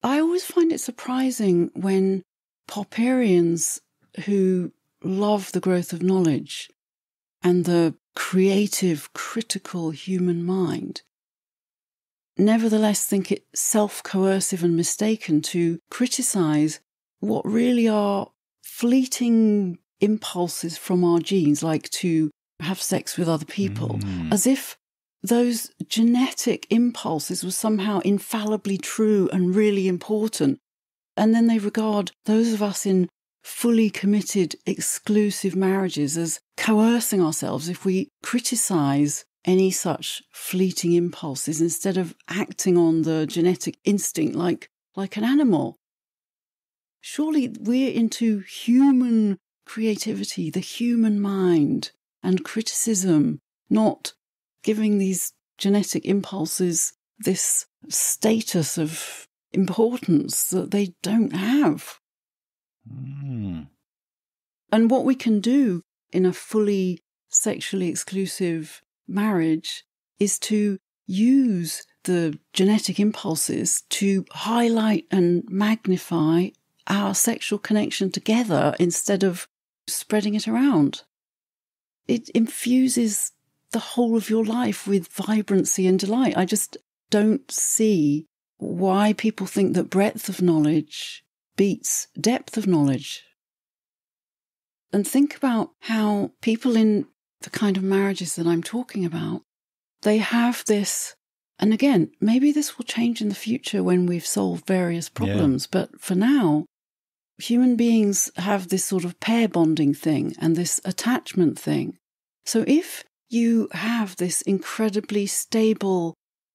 I always find it surprising when Popperians who love the growth of knowledge and the creative, critical human mind nevertheless think it self-coercive and mistaken to criticize what really are fleeting impulses from our genes, like to have sex with other people, mm. as if those genetic impulses were somehow infallibly true and really important. And then they regard those of us in fully committed, exclusive marriages as coercing ourselves if we criticize any such fleeting impulses instead of acting on the genetic instinct like, like an animal. Surely we're into human creativity, the human mind, and criticism, not giving these genetic impulses this status of importance that they don't have. Mm. And what we can do in a fully sexually exclusive marriage is to use the genetic impulses to highlight and magnify our sexual connection together instead of spreading it around. It infuses the whole of your life with vibrancy and delight. I just don't see why people think that breadth of knowledge beats depth of knowledge. And think about how people in the kind of marriages that I'm talking about, they have this, and again, maybe this will change in the future when we've solved various problems, yeah. but for now, human beings have this sort of pair bonding thing and this attachment thing. So if you have this incredibly stable,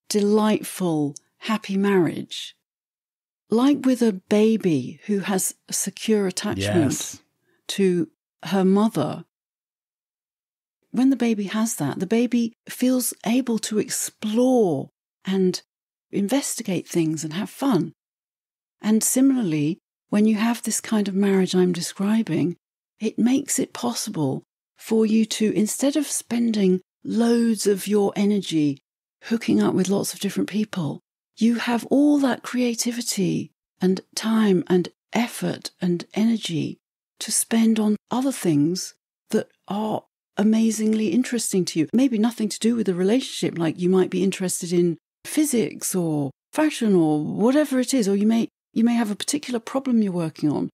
delightful, happy marriage, like with a baby who has a secure attachment yes. to her mother, when the baby has that, the baby feels able to explore and investigate things and have fun. And similarly, when you have this kind of marriage I'm describing, it makes it possible for you to, instead of spending loads of your energy hooking up with lots of different people, you have all that creativity and time and effort and energy to spend on other things that are amazingly interesting to you. Maybe nothing to do with the relationship, like you might be interested in physics or fashion or whatever it is, or you may You may have a particular problem you're working on.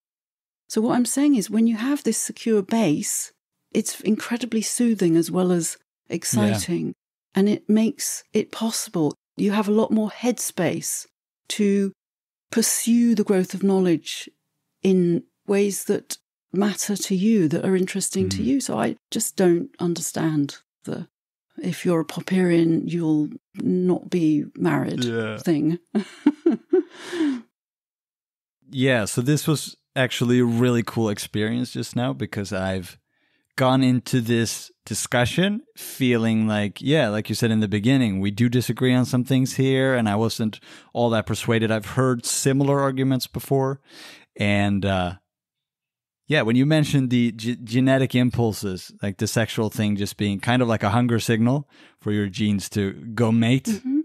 So what I'm saying is when you have this secure base, it's incredibly soothing as well as exciting. Yeah. And it makes it possible. You have a lot more headspace to pursue the growth of knowledge in ways that matter to you, that are interesting mm. to you. So I just don't understand the if you're a Popperian, you'll not be married yeah. thing. Yeah, so this was actually a really cool experience just now, because I've gone into this discussion feeling like, yeah, like you said in the beginning, we do disagree on some things here, and I wasn't all that persuaded. I've heard similar arguments before. And uh, yeah, when you mentioned the g genetic impulses, like the sexual thing just being kind of like a hunger signal for your genes to go mate. Mm-hmm.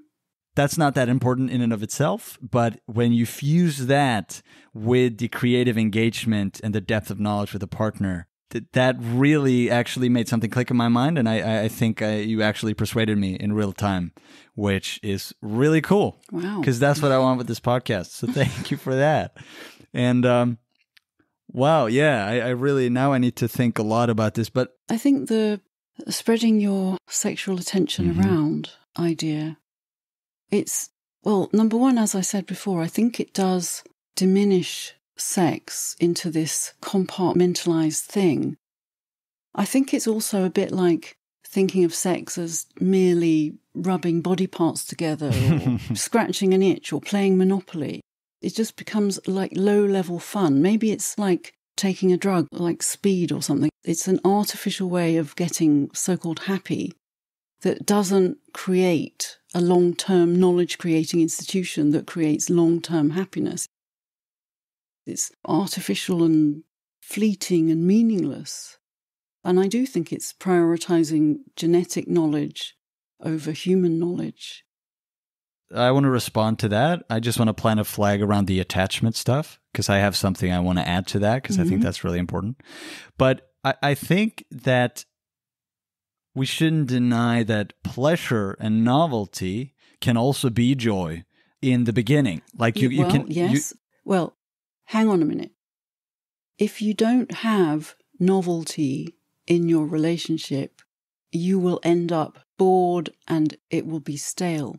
That's not that important in and of itself, but when you fuse that with the creative engagement and the depth of knowledge with a partner, th that really actually made something click in my mind, and I, I think I, you actually persuaded me in real time, which is really cool. Wow. Because that's what I want with this podcast, so thank you for that. And um, wow, yeah, I, I really, now I need to think a lot about this, but... I think the spreading your sexual attention mm-hmm. around idea... It's, well, number one, as I said before, I think it does diminish sex into this compartmentalized thing. I think it's also a bit like thinking of sex as merely rubbing body parts together or scratching an itch or playing Monopoly. It just becomes like low-level fun. Maybe it's like taking a drug like speed or something. It's an artificial way of getting so-called happy that doesn't create a long-term knowledge-creating institution that creates long-term happiness. It's artificial and fleeting and meaningless. And I do think it's prioritizing genetic knowledge over human knowledge. I want to respond to that. I just want to plant a flag around the attachment stuff because I have something I want to add to that because mm-hmm. I think that's really important. But I, I think that we shouldn't deny that pleasure and novelty can also be joy in the beginning. Like you, you well, can. Yes. You, well, hang on a minute. If you don't have novelty in your relationship, you will end up bored and it will be stale.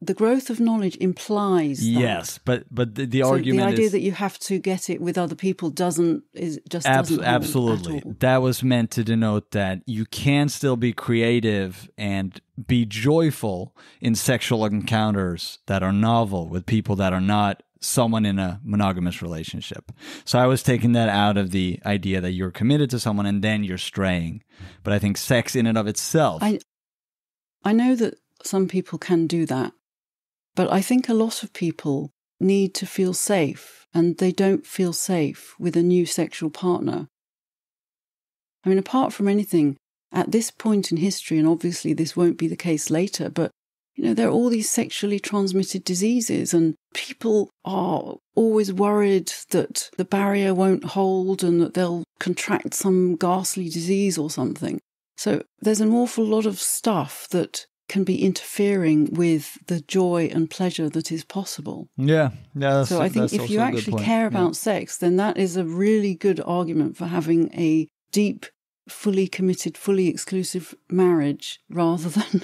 The growth of knowledge implies that. Yes, but but the, the so argument is... the idea is, that you have to get it with other people doesn't, is just ab doesn't... Absolutely. That was meant to denote that you can still be creative and be joyful in sexual encounters that are novel with people that are not someone in a monogamous relationship. So I was taking that out of the idea that you're committed to someone and then you're straying. But I think sex in and of itself... I, I know that some people can do that. But I think a lot of people need to feel safe, and they don't feel safe with a new sexual partner. I mean, apart from anything, at this point in history, and obviously this won't be the case later, but, you know, there are all these sexually transmitted diseases, and people are always worried that the barrier won't hold and that they'll contract some ghastly disease or something. So there's an awful lot of stuff that can be interfering with the joy and pleasure that is possible. Yeah. yeah that's, so I think if you actually care about yeah. sex, then that is a really good argument for having a deep, fully committed, fully exclusive marriage rather than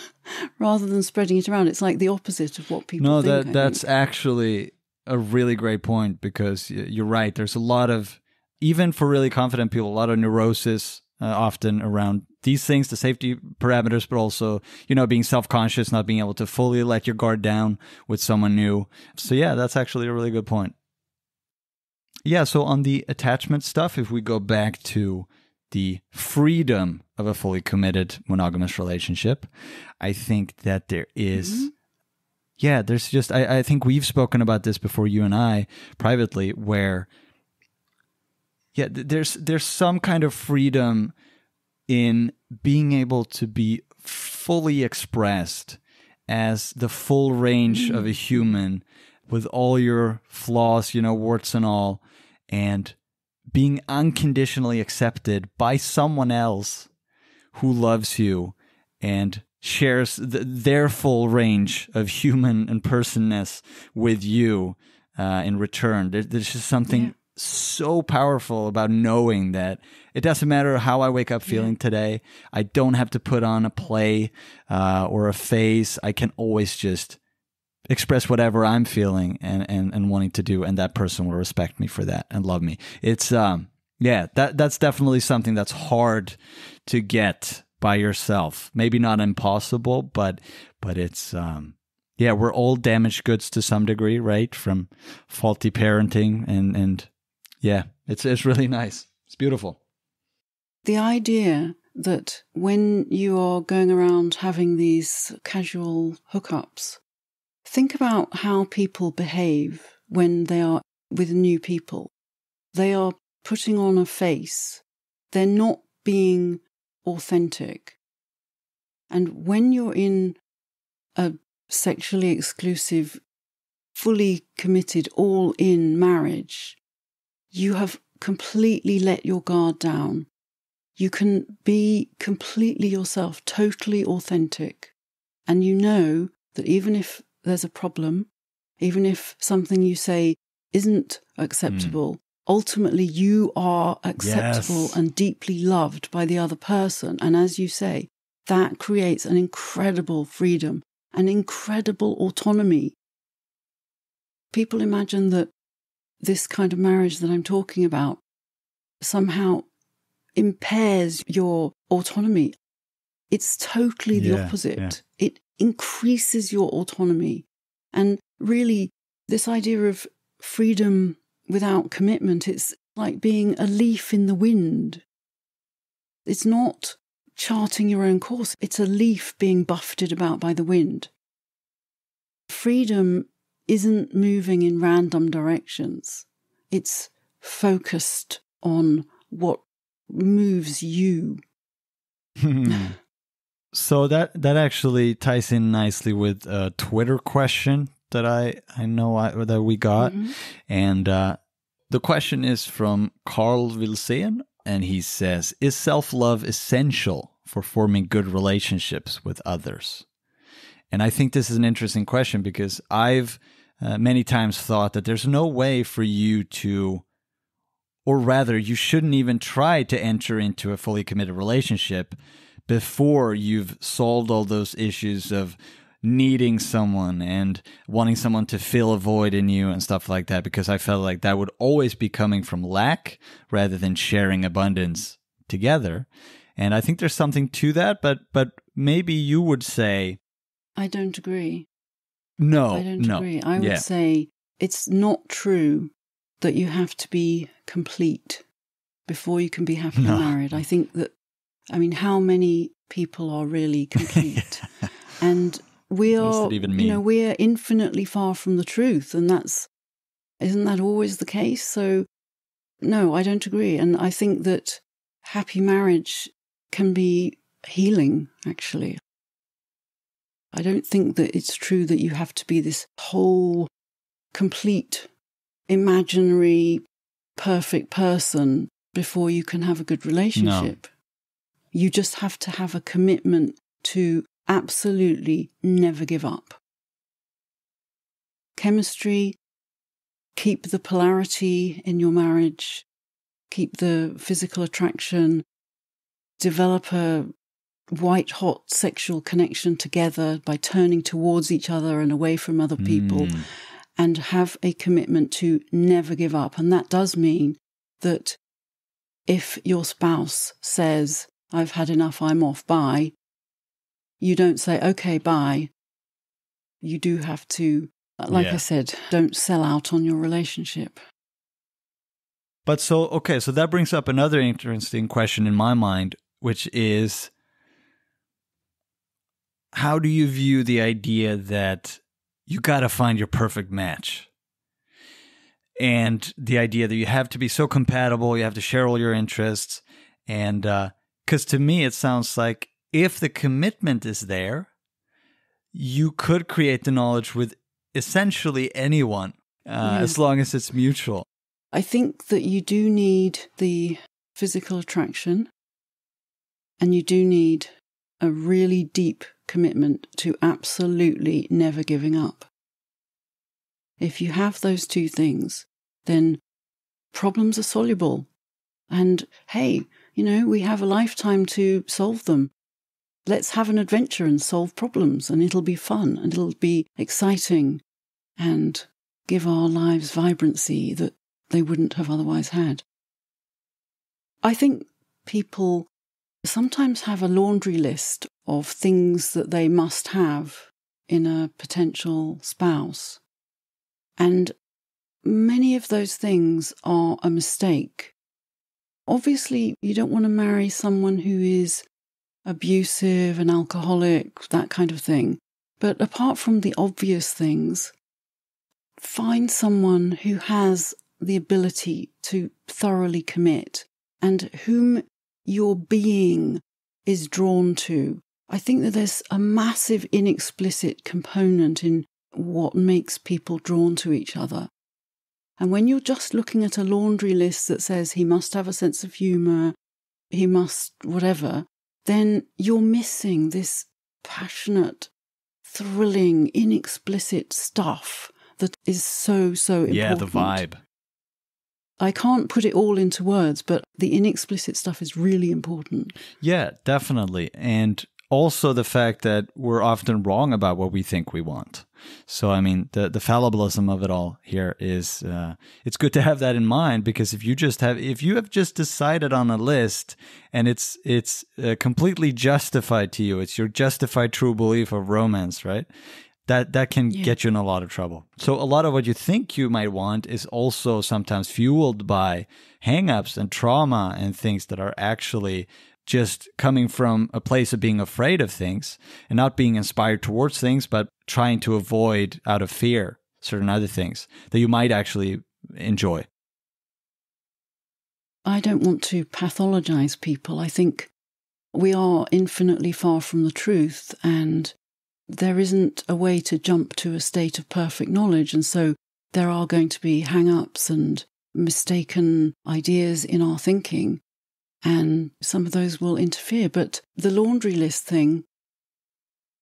rather than spreading it around. It's like the opposite of what people no, think. No, that, that's think. actually a really great point, because you're right. There's a lot of, even for really confident people, a lot of neurosis uh, often around these things, the safety parameters, but also, you know, being self-conscious, not being able to fully let your guard down with someone new. So yeah, that's actually a really good point. Yeah, so on the attachment stuff, if we go back to the freedom of a fully committed monogamous relationship, I think that there is... Mm-hmm. Yeah, there's just... I, I think we've spoken about this before, you and I, privately, where... Yeah, there's there's some kind of freedom in being able to be fully expressed as the full range of a human with all your flaws, you know, warts and all, and being unconditionally accepted by someone else who loves you and shares th their full range of human and personness with you uh, in return. There, there's just something... Yeah. so powerful about knowing that it doesn't matter how I wake up feeling yeah. today. I don't have to put on a play uh, or a face. I can always just express whatever I'm feeling and, and, and wanting to do, and that person will respect me for that and love me. It's, um, yeah, that that's definitely something that's hard to get by yourself. Maybe not impossible, but, but it's... Um, yeah, we're all damaged goods to some degree, right? From faulty parenting and... and Yeah, it's, it's really nice. It's beautiful. The idea that when you are going around having these casual hookups, think about how people behave when they are with new people. They are putting on a face. They're not being authentic. And when you're in a sexually exclusive, fully committed, all-in marriage, you have completely let your guard down. You can be completely yourself, totally authentic. And you know that even if there's a problem, even if something you say isn't acceptable, mm. ultimately you are acceptable yes. and deeply loved by the other person. And as you say, that creates an incredible freedom, an incredible autonomy. People imagine that this kind of marriage that I'm talking about somehow impairs your autonomy. It's totally the yeah, opposite. Yeah. It increases your autonomy. And really, this idea of freedom without commitment, it's like being a leaf in the wind. It's not charting your own course. It's a leaf being buffeted about by the wind. Freedom isn't moving in random directions. It's focused on what moves you. So that, that actually ties in nicely with a Twitter question that I, I know I, that we got. Mm-hmm. And uh, the question is from Carl Vilseen, and he says, is self-love essential for forming good relationships with others? And I think this is an interesting question because I've uh, many times thought that there's no way for you to, or rather you shouldn't even try to enter into a fully committed relationship before you've solved all those issues of needing someone and wanting someone to fill a void in you and stuff like that, because I felt like that would always be coming from lack rather than sharing abundance together. And I think there's something to that, but but maybe you would say... I don't agree. No, I don't no. agree. I would yeah. say it's not true that you have to be complete before you can be happily no. married. I think that, I mean, how many people are really complete? yeah. And we are, you know, we are infinitely far from the truth, and that's, isn't that always the case? So, no, I don't agree. And I think that happy marriage can be healing, actually. I don't think that it's true that you have to be this whole, complete, imaginary, perfect person before you can have a good relationship. No. You just have to have a commitment to absolutely never give up. Chemistry, keep the polarity in your marriage, keep the physical attraction, develop a white-hot sexual connection together by turning towards each other and away from other people, mm. and have a commitment to never give up. And that does mean that if your spouse says, I've had enough, I'm off, bye, you don't say, okay, bye. You do have to, like yeah. I said, don't sell out on your relationship. But so, okay, so that brings up another interesting question in my mind, which is, how do you view the idea that you got to find your perfect match? And the idea that you have to be so compatible, you have to share all your interests. And because uh, to me, it sounds like if the commitment is there, you could create the knowledge with essentially anyone, uh, yes. as long as it's mutual. I think that you do need the physical attraction, and you do need a really deep commitment to absolutely never giving up. If you have those two things, then problems are soluble. And hey, you know, we have a lifetime to solve them. Let's have an adventure and solve problems, and it'll be fun and it'll be exciting and give our lives vibrancy that they wouldn't have otherwise had. I think people sometimes have a laundry list of things that they must have in a potential spouse. And many of those things are a mistake. Obviously, you don't want to marry someone who is abusive, an alcoholic, that kind of thing. But apart from the obvious things, find someone who has the ability to thoroughly commit and whom your being is drawn to. I think that there's a massive inexplicit component in what makes people drawn to each other. And when you're just looking at a laundry list that says he must have a sense of humor, he must whatever, then you're missing this passionate, thrilling, inexplicit stuff that is so, so important. Yeah, the vibe. I can't put it all into words, but the inexplicit stuff is really important. Yeah, definitely. And also the fact that we're often wrong about what we think we want. So, I mean, the, the fallibilism of it all here is, uh, it's good to have that in mind, because if you just have, if you have just decided on a list and it's, it's uh, completely justified to you, it's your justified true belief of romance, right? that that can yeah. get you in a lot of trouble. So a lot of what you think you might want is also sometimes fueled by hangups and trauma and things that are actually just coming from a place of being afraid of things and not being inspired towards things, but trying to avoid out of fear certain other things that you might actually enjoy. I don't want to pathologize people. I think we are infinitely far from the truth, and there isn't a way to jump to a state of perfect knowledge. And so there are going to be hang-ups and mistaken ideas in our thinking, and some of those will interfere. But the laundry list thing,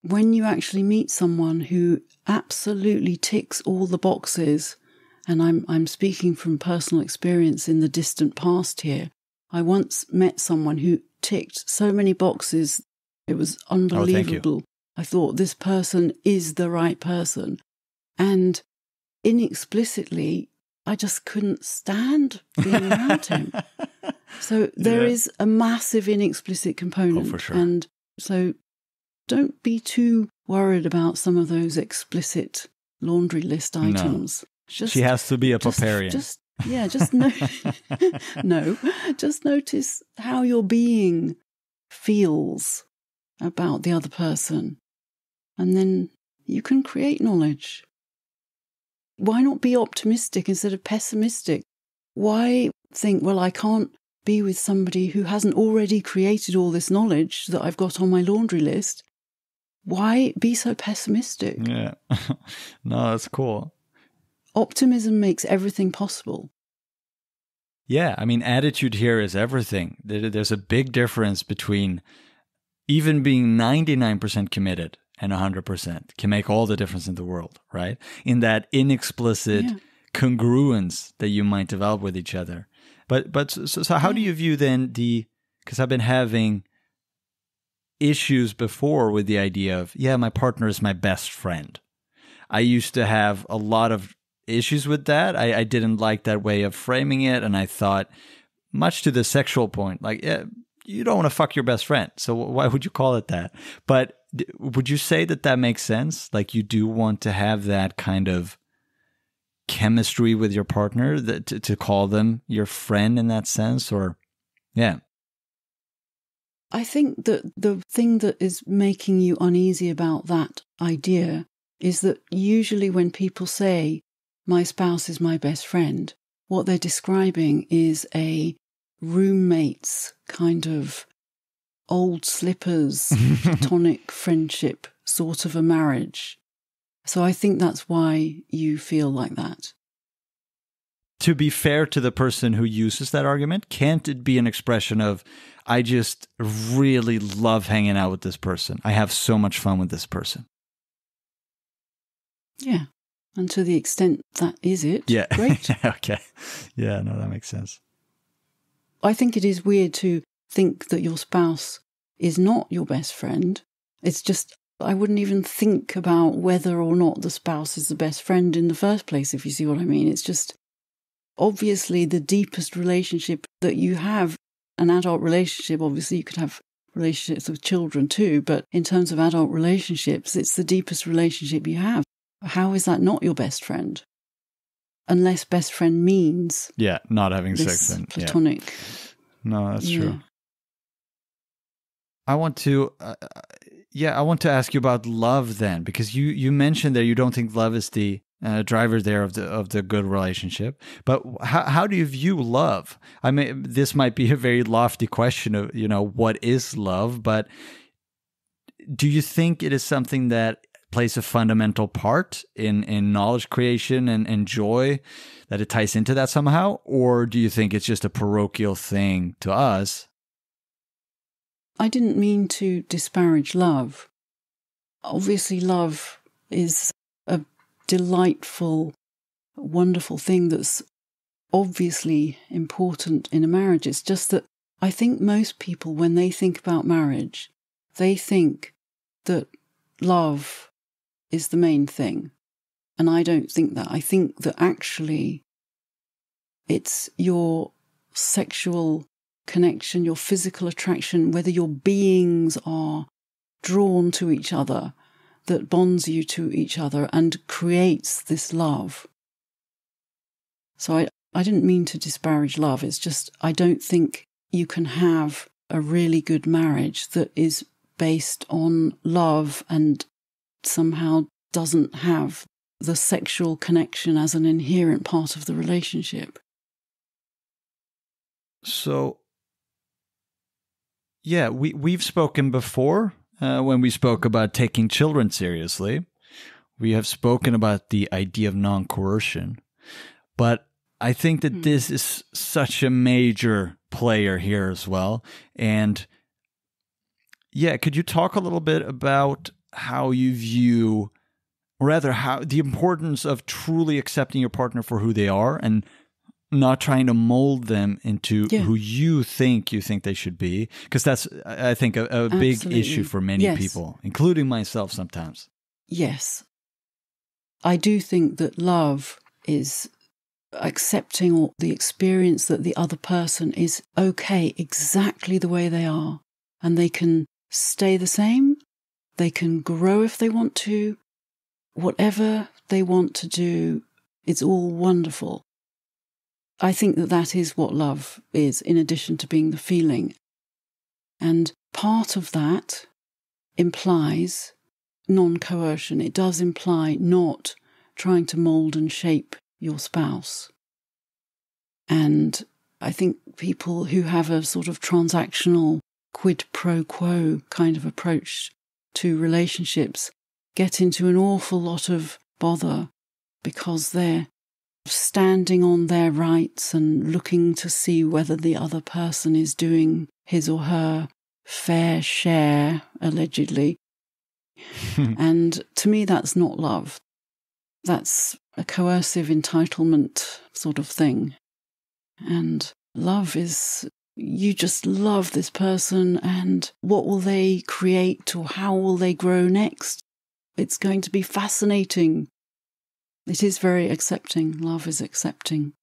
when you actually meet someone who absolutely ticks all the boxes, and I'm, I'm speaking from personal experience in the distant past here, I once met someone who ticked so many boxes, it was unbelievable. Oh, I thought, this person is the right person. And inexplicably, I just couldn't stand being around him. So there yeah. is a massive inexplicit component. Oh, for sure. And so don't be too worried about some of those explicit laundry list items. No. Just, she has to be a Popperian. Just, just, yeah, just no, no, just notice how your being feels about the other person. And then you can create knowledge. Why not be optimistic instead of pessimistic? Why think, well, I can't be with somebody who hasn't already created all this knowledge that I've got on my laundry list? Why be so pessimistic? Yeah. No, that's cool. Optimism makes everything possible. Yeah, I mean, attitude here is everything. There's a big difference between even being ninety-nine percent committed and one hundred percent can make all the difference in the world, right? In that inexplicit yeah. congruence that you might develop with each other. But but so, so how yeah. do you view then the, because I've been having issues before with the idea of, yeah, my partner is my best friend. I used to have a lot of issues with that. I, I didn't like that way of framing it. And I thought, much to the sexual point, like, yeah, you don't want to fuck your best friend. So why would you call it that? But would you say that that makes sense? Like, you do want to have that kind of chemistry with your partner, that to, to call them your friend in that sense? Or, yeah. I think that the thing that is making you uneasy about that idea is that usually when people say, my spouse is my best friend, what they're describing is a roommate's kind of old slippers, platonic friendship, sort of a marriage. So I think that's why you feel like that. To be fair to the person who uses that argument, can't it be an expression of, I just really love hanging out with this person. I have so much fun with this person. Yeah. And to the extent that is it, yeah. great. Okay. Yeah, no, that makes sense. I think it is weird to think that your spouse is not your best friend. It's just, I wouldn't even think about whether or not the spouse is the best friend in the first place, if you see what I mean. It's just, obviously, the deepest relationship that you have, an adult relationship, obviously you could have relationships with children too, but in terms of adult relationships, it's the deepest relationship you have. How is that not your best friend? Unless best friend means yeah, not having sex and platonic. Yeah. No, that's yeah. true. I want to, uh, yeah, I want to ask you about love then, because you you mentioned that you don't think love is the uh, driver there of the of the good relationship. But how how do you view love? I mean, this might be a very lofty question of, you know, what is love? But do you think it is something that plays a fundamental part in, in knowledge creation and, and joy, that it ties into that somehow? Or do you think it's just a parochial thing to us? I didn't mean to disparage love. Obviously, love is a delightful, wonderful thing that's obviously important in a marriage. It's just that I think most people, when they think about marriage, they think that love is the main thing. And I don't think that. I think that actually it's your sexual connection, your physical attraction, whether your beings are drawn to each other, that bonds you to each other and creates this love. So I, I didn't mean to disparage love. It's just I don't think you can have a really good marriage that is based on love and somehow doesn't have the sexual connection as an inherent part of the relationship. So, yeah, we, we've spoken before uh, when we spoke about taking children seriously. We have spoken about the idea of non-coercion. But I think that mm. this is such a major player here as well. And, yeah, could you talk a little bit about how you view, or rather, how the importance of truly accepting your partner for who they are and not trying to mold them into yeah. who you think you think they should be, because that's, I think, a, a big issue for many yes. people, including myself sometimes. Yes. I do think that love is accepting or the experience that the other person is okay exactly the way they are, and they can stay the same, they can grow if they want to, whatever they want to do, it's all wonderful. I think that that is what love is, in addition to being the feeling. And part of that implies non-coercion. It does imply not trying to mold and shape your spouse. And I think people who have a sort of transactional quid pro quo kind of approach to relationships get into an awful lot of bother because they're standing on their rights and looking to see whether the other person is doing his or her fair share, allegedly. And to me, that's not love. That's a coercive entitlement sort of thing. And love is, you just love this person, and what will they create or how will they grow next? It's going to be fascinating. It is very accepting. Love is accepting.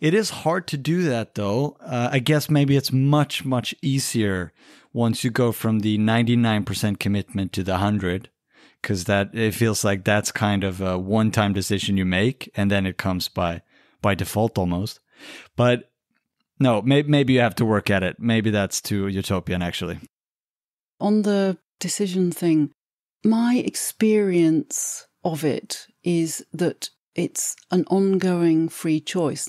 It is hard to do that, though. Uh, I guess maybe it's much, much easier once you go from the ninety-nine percent commitment to the one hundred, because that it feels like that's kind of a one-time decision you make, and then it comes by by default almost. But no, may, maybe you have to work at it. Maybe that's too utopian, actually. On the decision thing, my experience of it is that it's an ongoing free choice.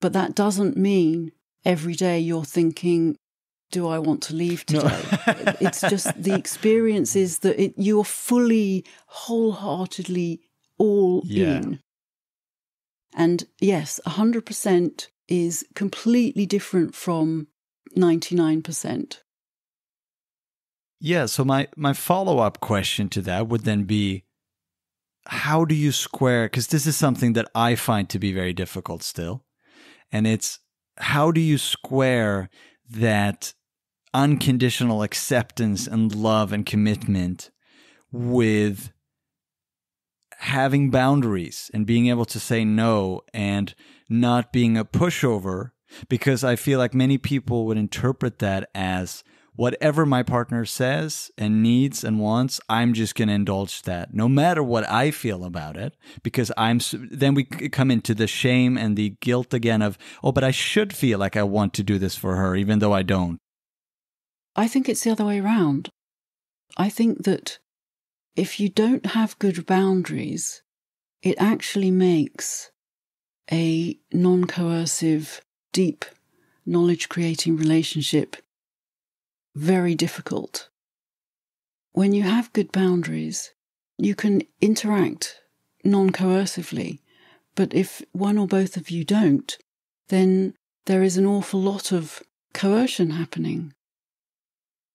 But that doesn't mean every day you're thinking, do I want to leave today? No. It's just the experience is that it, you're fully, wholeheartedly all yeah. in. And yes, one hundred percent is completely different from ninety-nine percent. Yeah, so my, my follow-up question to that would then be, how do you square, because this is something that I find to be very difficult still, and it's how do you square that unconditional acceptance and love and commitment with having boundaries and being able to say no and not being a pushover? Because I feel like many people would interpret that as, whatever my partner says and needs and wants, I'm just going to indulge that, no matter what I feel about it, because I'm. Then we come into the shame and the guilt again of, oh, but I should feel like I want to do this for her, even though I don't. I think it's the other way around. I think that if you don't have good boundaries, it actually makes a non-coercive, deep, knowledge-creating relationship very difficult. When you have good boundaries, you can interact non-coercively, but if one or both of you don't, then there is an awful lot of coercion happening.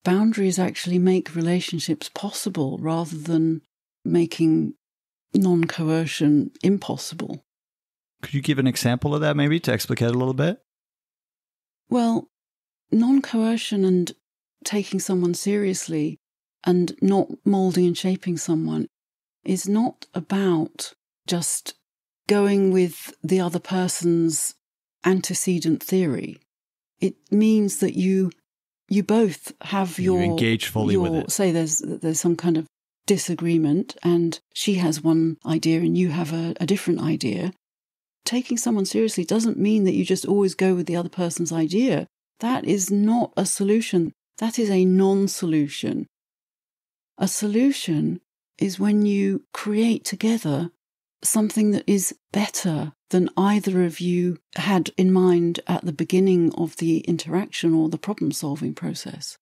Boundaries actually make relationships possible rather than making non-coercion impossible. Could you give an example of that, maybe, to explicate it a little bit? Well, non-coercion and taking someone seriously and not molding and shaping someone is not about just going with the other person's antecedent theory. It means that you you both have your, you engage fully your, with it. Say there's there's some kind of disagreement, and she has one idea and you have a, a different idea. Taking someone seriously doesn't mean that you just always go with the other person's idea. That is not a solution. That is a non-solution. A solution is when you create together something that is better than either of you had in mind at the beginning of the interaction or the problem-solving process.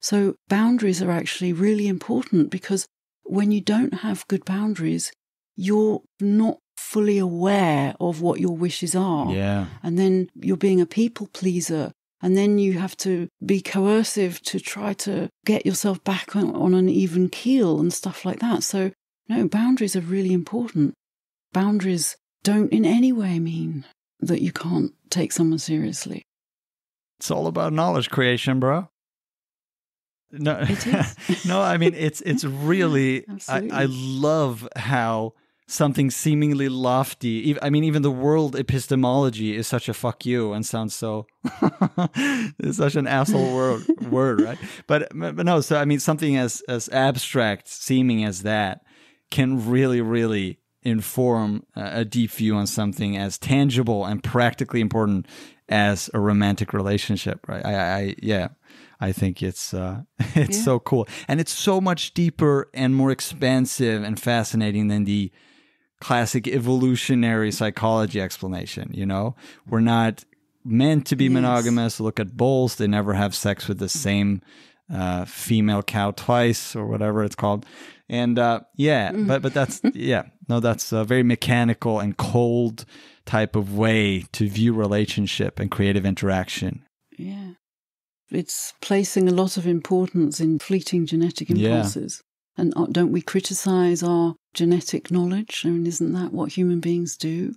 So boundaries are actually really important, because when you don't have good boundaries, you're not fully aware of what your wishes are. Yeah. And then you're being a people pleaser. And then you have to be coercive to try to get yourself back on, on an even keel and stuff like that. So, no, boundaries are really important. Boundaries don't in any way mean that you can't take someone seriously. It's all about knowledge creation, bro. No, it is. No, I mean, it's, it's really, I, I love how something seemingly lofty, I mean, even the world epistemology is such a fuck you and sounds so, it's such an asshole word, word, right? But, but no, so I mean, something as, as abstract seeming as that can really, really inform a deep view on something as tangible and practically important as a romantic relationship, right? I, I yeah. I think it's uh, it's yeah. so cool. And it's so much deeper and more expansive and fascinating than the classic evolutionary psychology explanation, you know? We're not meant to be yes. monogamous. Look at bulls. They never have sex with the same uh, female cow twice or whatever it's called. And uh, yeah, mm. but, but that's, yeah, no, that's a very mechanical and cold type of way to view relationship and creative interaction. Yeah. It's placing a lot of importance in fleeting genetic impulses. Yeah. And don't we criticize our genetic knowledge? I mean, isn't that what human beings do?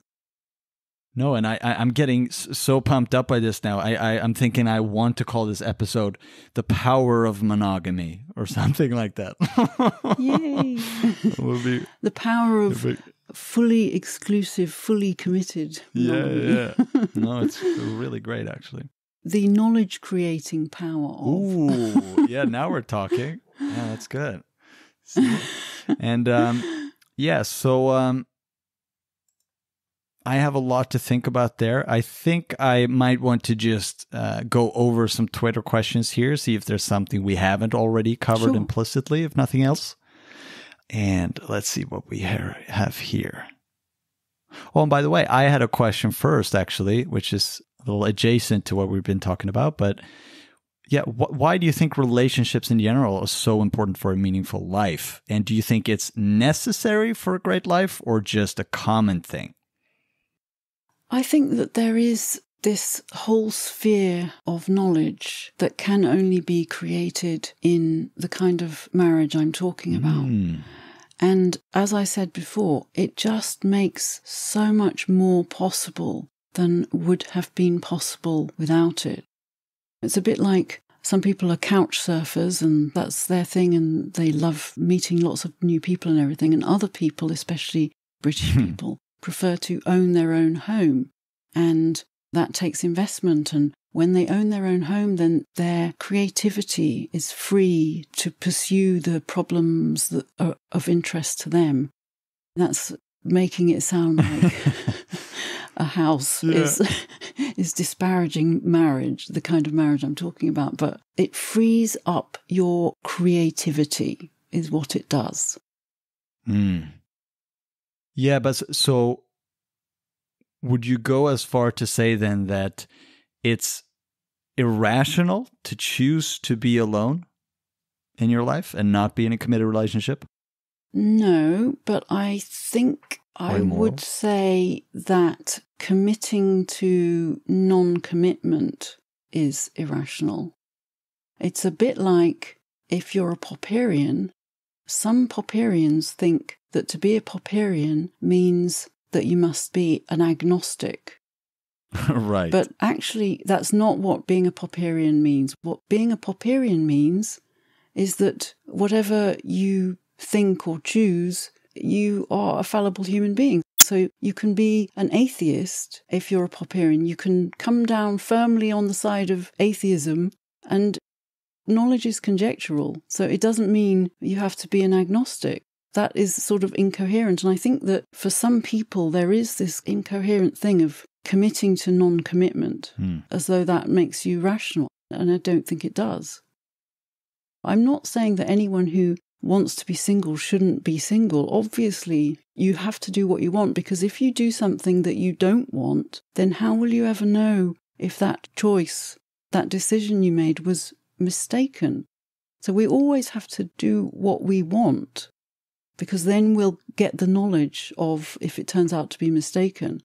No, and I, I, I'm getting so pumped up by this now. I, I, I'm thinking I want to call this episode The Power of Monogamy or something like that. Yay! That would be the power of... Epic. Fully exclusive, fully committed. Yeah, yeah. No, it's really great, actually. The knowledge-creating power of... Ooh, yeah, now we're talking. Yeah, that's good. And, um, yeah, so um, I have a lot to think about there. I think I might want to just uh, go over some Twitter questions here, see if there's something we haven't already covered sure. implicitly, if nothing else. And let's see what we ha have here. Oh, and by the way, I had a question first, actually, which is a little adjacent to what we've been talking about. But yeah, wh why do you think relationships in general are so important for a meaningful life? And do you think it's necessary for a great life or just a common thing? I think that there is this whole sphere of knowledge that can only be created in the kind of marriage I'm talking about. Mm. And as I said before, it just makes so much more possible than would have been possible without it. It's a bit like some people are couch surfers and that's their thing and they love meeting lots of new people and everything. And other people, especially British people, prefer to own their own home. And that takes investment, and when they own their own home, then their creativity is free to pursue the problems that are of interest to them. That's making it sound like a house yeah. is, is disparaging marriage, the kind of marriage I'm talking about, but it frees up your creativity is what it does. Mm. Yeah, but so... would you go as far to say then that it's irrational to choose to be alone in your life and not be in a committed relationship? No, but I think I would say that committing to non-commitment is irrational. It's a bit like if you're a Popperian, some Popperians think that to be a Popperian means that you must be an agnostic. Right. But actually, that's not what being a Popperian means. What being a Popperian means is that whatever you think or choose, you are a fallible human being. So you can be an atheist if you're a Popperian. You can come down firmly on the side of atheism And knowledge is conjectural, so it doesn't mean you have to be an agnostic. That is sort of incoherent. And I think that for some people, there is this incoherent thing of committing to non-commitment, mm. as though that makes you rational. And I don't think it does. I'm not saying that anyone who wants to be single shouldn't be single. Obviously, you have to do what you want, because if you do something that you don't want, then how will you ever know if that choice, that decision you made, was mistaken? So we always have to do what we want, because then we'll get the knowledge of if it turns out to be mistaken.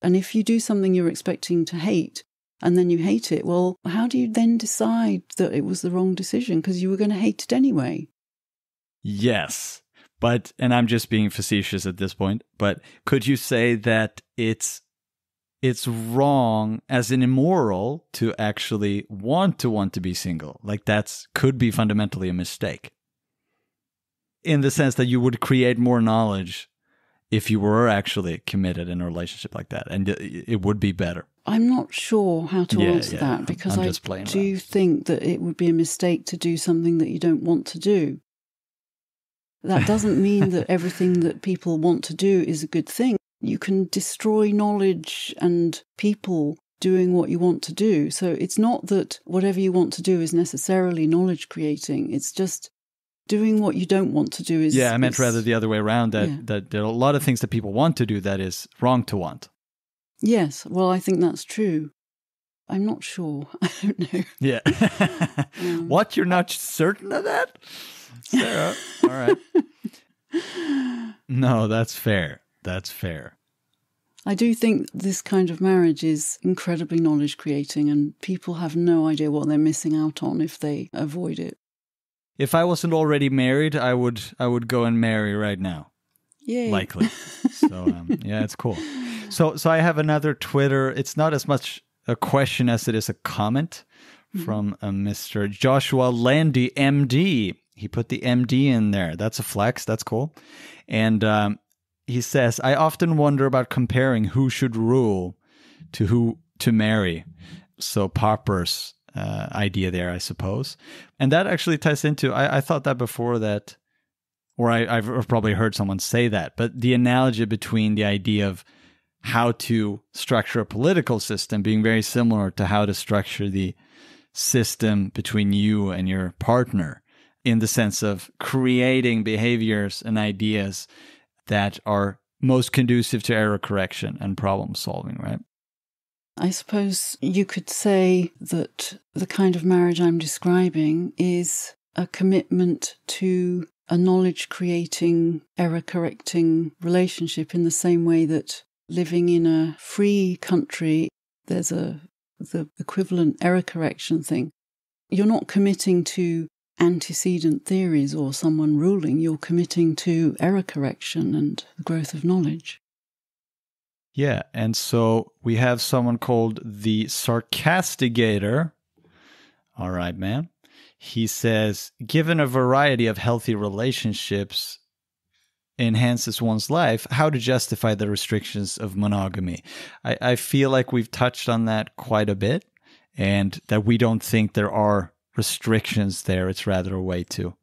And if you do something you're expecting to hate, and then you hate it, well, how do you then decide that it was the wrong decision? Because you were going to hate it anyway. Yes. But, and I'm just being facetious at this point, but could you say that it's it's wrong, as in immoral, to actually want to want to be single? Like, that's could be fundamentally a mistake, in the sense that you would create more knowledge if you were actually committed in a relationship like that, and it would be better. I'm not sure how to yeah, answer yeah. that, because I'm, I'm I do that. think that it would be a mistake to do something that you don't want to do. That doesn't mean that everything that people want to do is a good thing. You can destroy knowledge and people doing what you want to do. So it's not that whatever you want to do is necessarily knowledge creating. It's just doing what you don't want to do is... Yeah, I meant is, rather the other way around, that, yeah. that there are a lot of things that people want to do that is wrong to want. Yes, well, I think that's true. I'm not sure. I don't know. Yeah. um, what? You're not certain of that? Sarah, all right. No, that's fair. That's fair. I do think this kind of marriage is incredibly knowledge creating, and people have no idea what they're missing out on if they avoid it. If I wasn't already married, I would I would go and marry right now. Yay. Likely. So um, yeah, it's cool. So so I have another Twitter. It's not as much a question as it is a comment mm-hmm. from a Mister Joshua Landy, M D. He put the M D in there. That's a flex. That's cool. And um, he says, I often wonder about comparing who should rule to who to marry. So Popper's uh, idea there, I suppose. And that actually ties into, I, I thought that before that, or I, I've probably heard someone say that, but the analogy between the idea of how to structure a political system being very similar to how to structure the system between you and your partner, in the sense of creating behaviors and ideas that are most conducive to error correction and problem solving, right? I suppose you could say that the kind of marriage I'm describing is a commitment to a knowledge-creating, error-correcting relationship, in the same way that living in a free country, there's a the equivalent error correction thing. You're not committing to antecedent theories or someone ruling, you're committing to error correction and the growth of knowledge. Yeah, and so we have someone called the Sarcastigator. All right, man. He says, given a variety of healthy relationships enhances one's life, how to justify the restrictions of monogamy? I, I feel like we've touched on that quite a bit, and that we don't think there are restrictions there. It's rather a way to,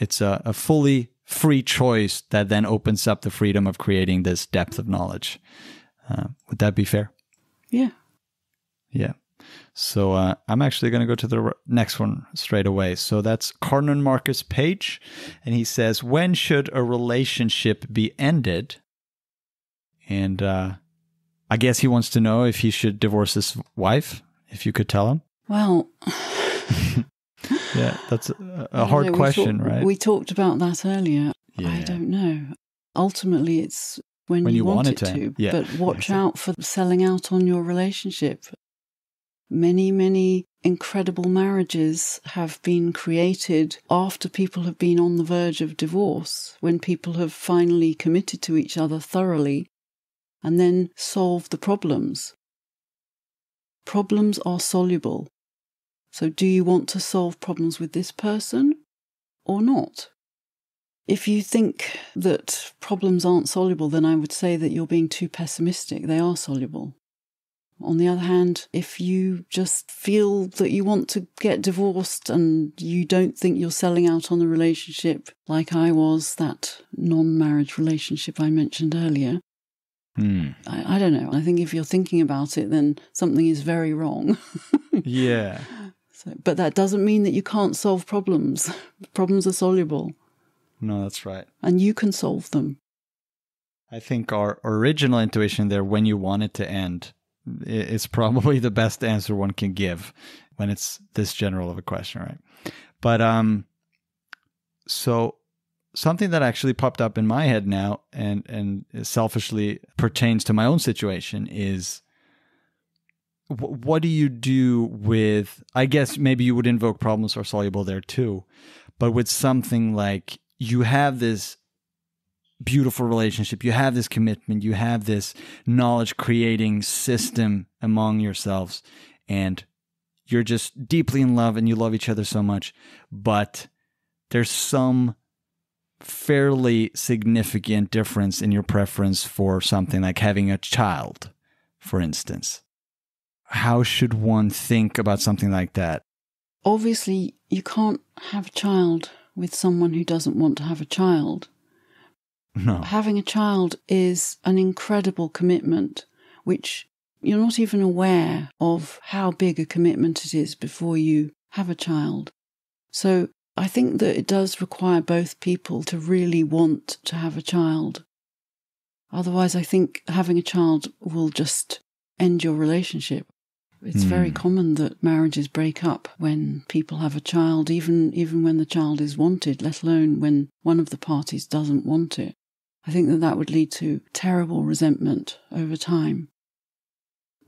it's a, a fully free choice that then opens up the freedom of creating this depth of knowledge. Uh, would that be fair? Yeah. Yeah. So uh, I'm actually going to go to the next one straight away. So that's Carnan Marcus Page. And he says, when should a relationship be ended? And uh, I guess he wants to know if he should divorce his wife, if you could tell him. Well... Yeah, that's a, a hard know, question, talk, right? We talked about that earlier. Yeah. I don't know. Ultimately, it's when, when you, you want, want it to. to. Yeah. But watch exactly. out for selling out on your relationship. Many, many incredible marriages have been created after people have been on the verge of divorce, when people have finally committed to each other thoroughly and then solved the problems. Problems are soluble. So do you want to solve problems with this person or not? If you think that problems aren't soluble, then I would say that you're being too pessimistic. They are soluble. On the other hand, if you just feel that you want to get divorced and you don't think you're selling out on the relationship, like I was, that non-marriage relationship I mentioned earlier, hmm. I, I don't know. I think if you're thinking about it, then something is very wrong. Yeah. So, but that doesn't mean that you can't solve problems. Problems are soluble. No, that's right. And you can solve them. I think our original intuition there, when you want it to end, is probably the best answer one can give when it's this general of a question, right? But um, so something that actually popped up in my head now and, and selfishly pertains to my own situation is, what do you do with, I guess maybe you would invoke problems are soluble there too, but with something like you have this beautiful relationship, you have this commitment, you have this knowledge creating system among yourselves, and you're just deeply in love and you love each other so much, but there's some fairly significant difference in your preference for something like having a child, for instance. How should one think about something like that? Obviously, you can't have a child with someone who doesn't want to have a child. No. Having a child is an incredible commitment, which you're not even aware of how big a commitment it is before you have a child. So I think that it does require both people to really want to have a child. Otherwise, I think having a child will just end your relationship. It's mm. very common that marriages break up when people have a child, even, even when the child is wanted, let alone when one of the parties doesn't want it. I think that that would lead to terrible resentment over time.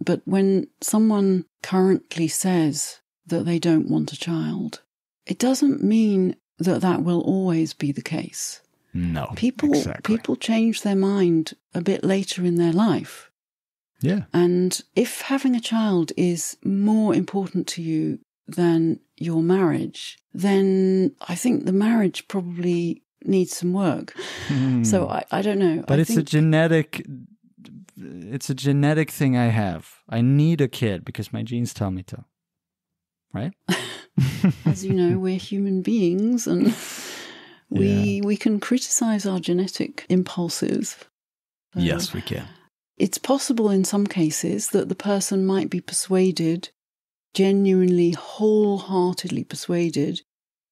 But when someone currently says that they don't want a child, it doesn't mean that that will always be the case. No, people, exactly. People change their mind a bit later in their life. Yeah. And if having a child is more important to you than your marriage, then I think the marriage probably needs some work. Mm. So I, I don't know. But I it's think... a genetic... It's a genetic thing I have. I need a kid because my genes tell me to. Right? As you know, we're human beings and we yeah. we can criticize our genetic impulses. So yes, we can. It's possible in some cases that the person might be persuaded, genuinely, wholeheartedly persuaded,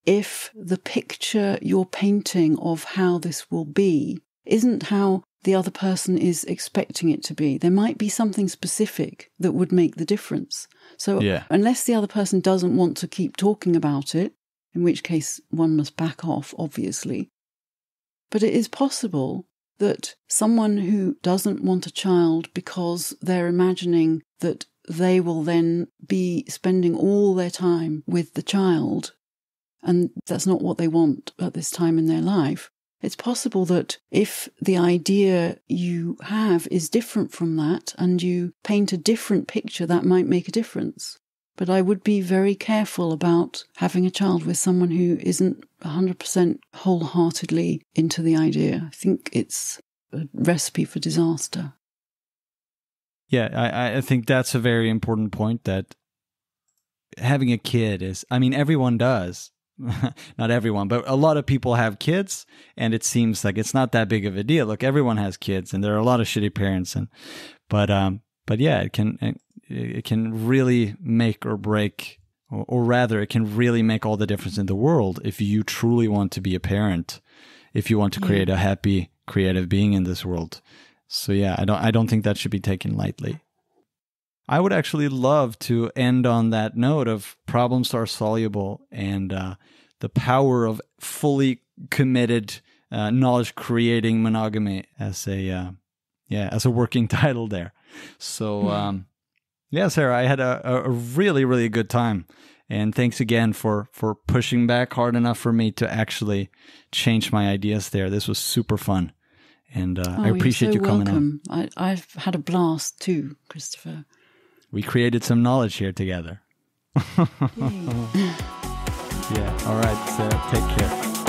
if the picture you're painting of how this will be isn't how the other person is expecting it to be. There might be something specific that would make the difference. So yeah. unless the other person doesn't want to keep talking about it, in which case one must back off, obviously. But it is possible that someone who doesn't want a child because they're imagining that they will then be spending all their time with the child, and that's not what they want at this time in their life, it's possible that if the idea you have is different from that and you paint a different picture, that might make a difference. But I would be very careful about having a child with someone who isn't one hundred percent wholeheartedly into the idea. I think it's a recipe for disaster. Yeah, I, I think that's a very important point, that having a kid is, I mean, everyone does. Not everyone, but a lot of people have kids, and it seems like it's not that big of a deal. Look, everyone has kids, and there are a lot of shitty parents. And, but, um, but yeah, it can... It, It can really make or break, or, or rather, it can really make all the difference in the world if you truly want to be a parent, if you want to create yeah. a happy, creative being in this world. So yeah, I don't, I don't think that should be taken lightly. I would actually love to end on that note of problems are soluble and uh, the power of fully committed uh, knowledge-creating monogamy as a, uh, yeah, as a working title there. So. Yeah. Um, Yeah, Sarah, I had a, a really, really good time. And thanks again for, for pushing back hard enough for me to actually change my ideas there. This was super fun. And uh, oh, I appreciate you're so you coming welcome. on. I, I've had a blast too, Christopher. We created some knowledge here together. Yeah. Yeah, all right, Sarah, take care.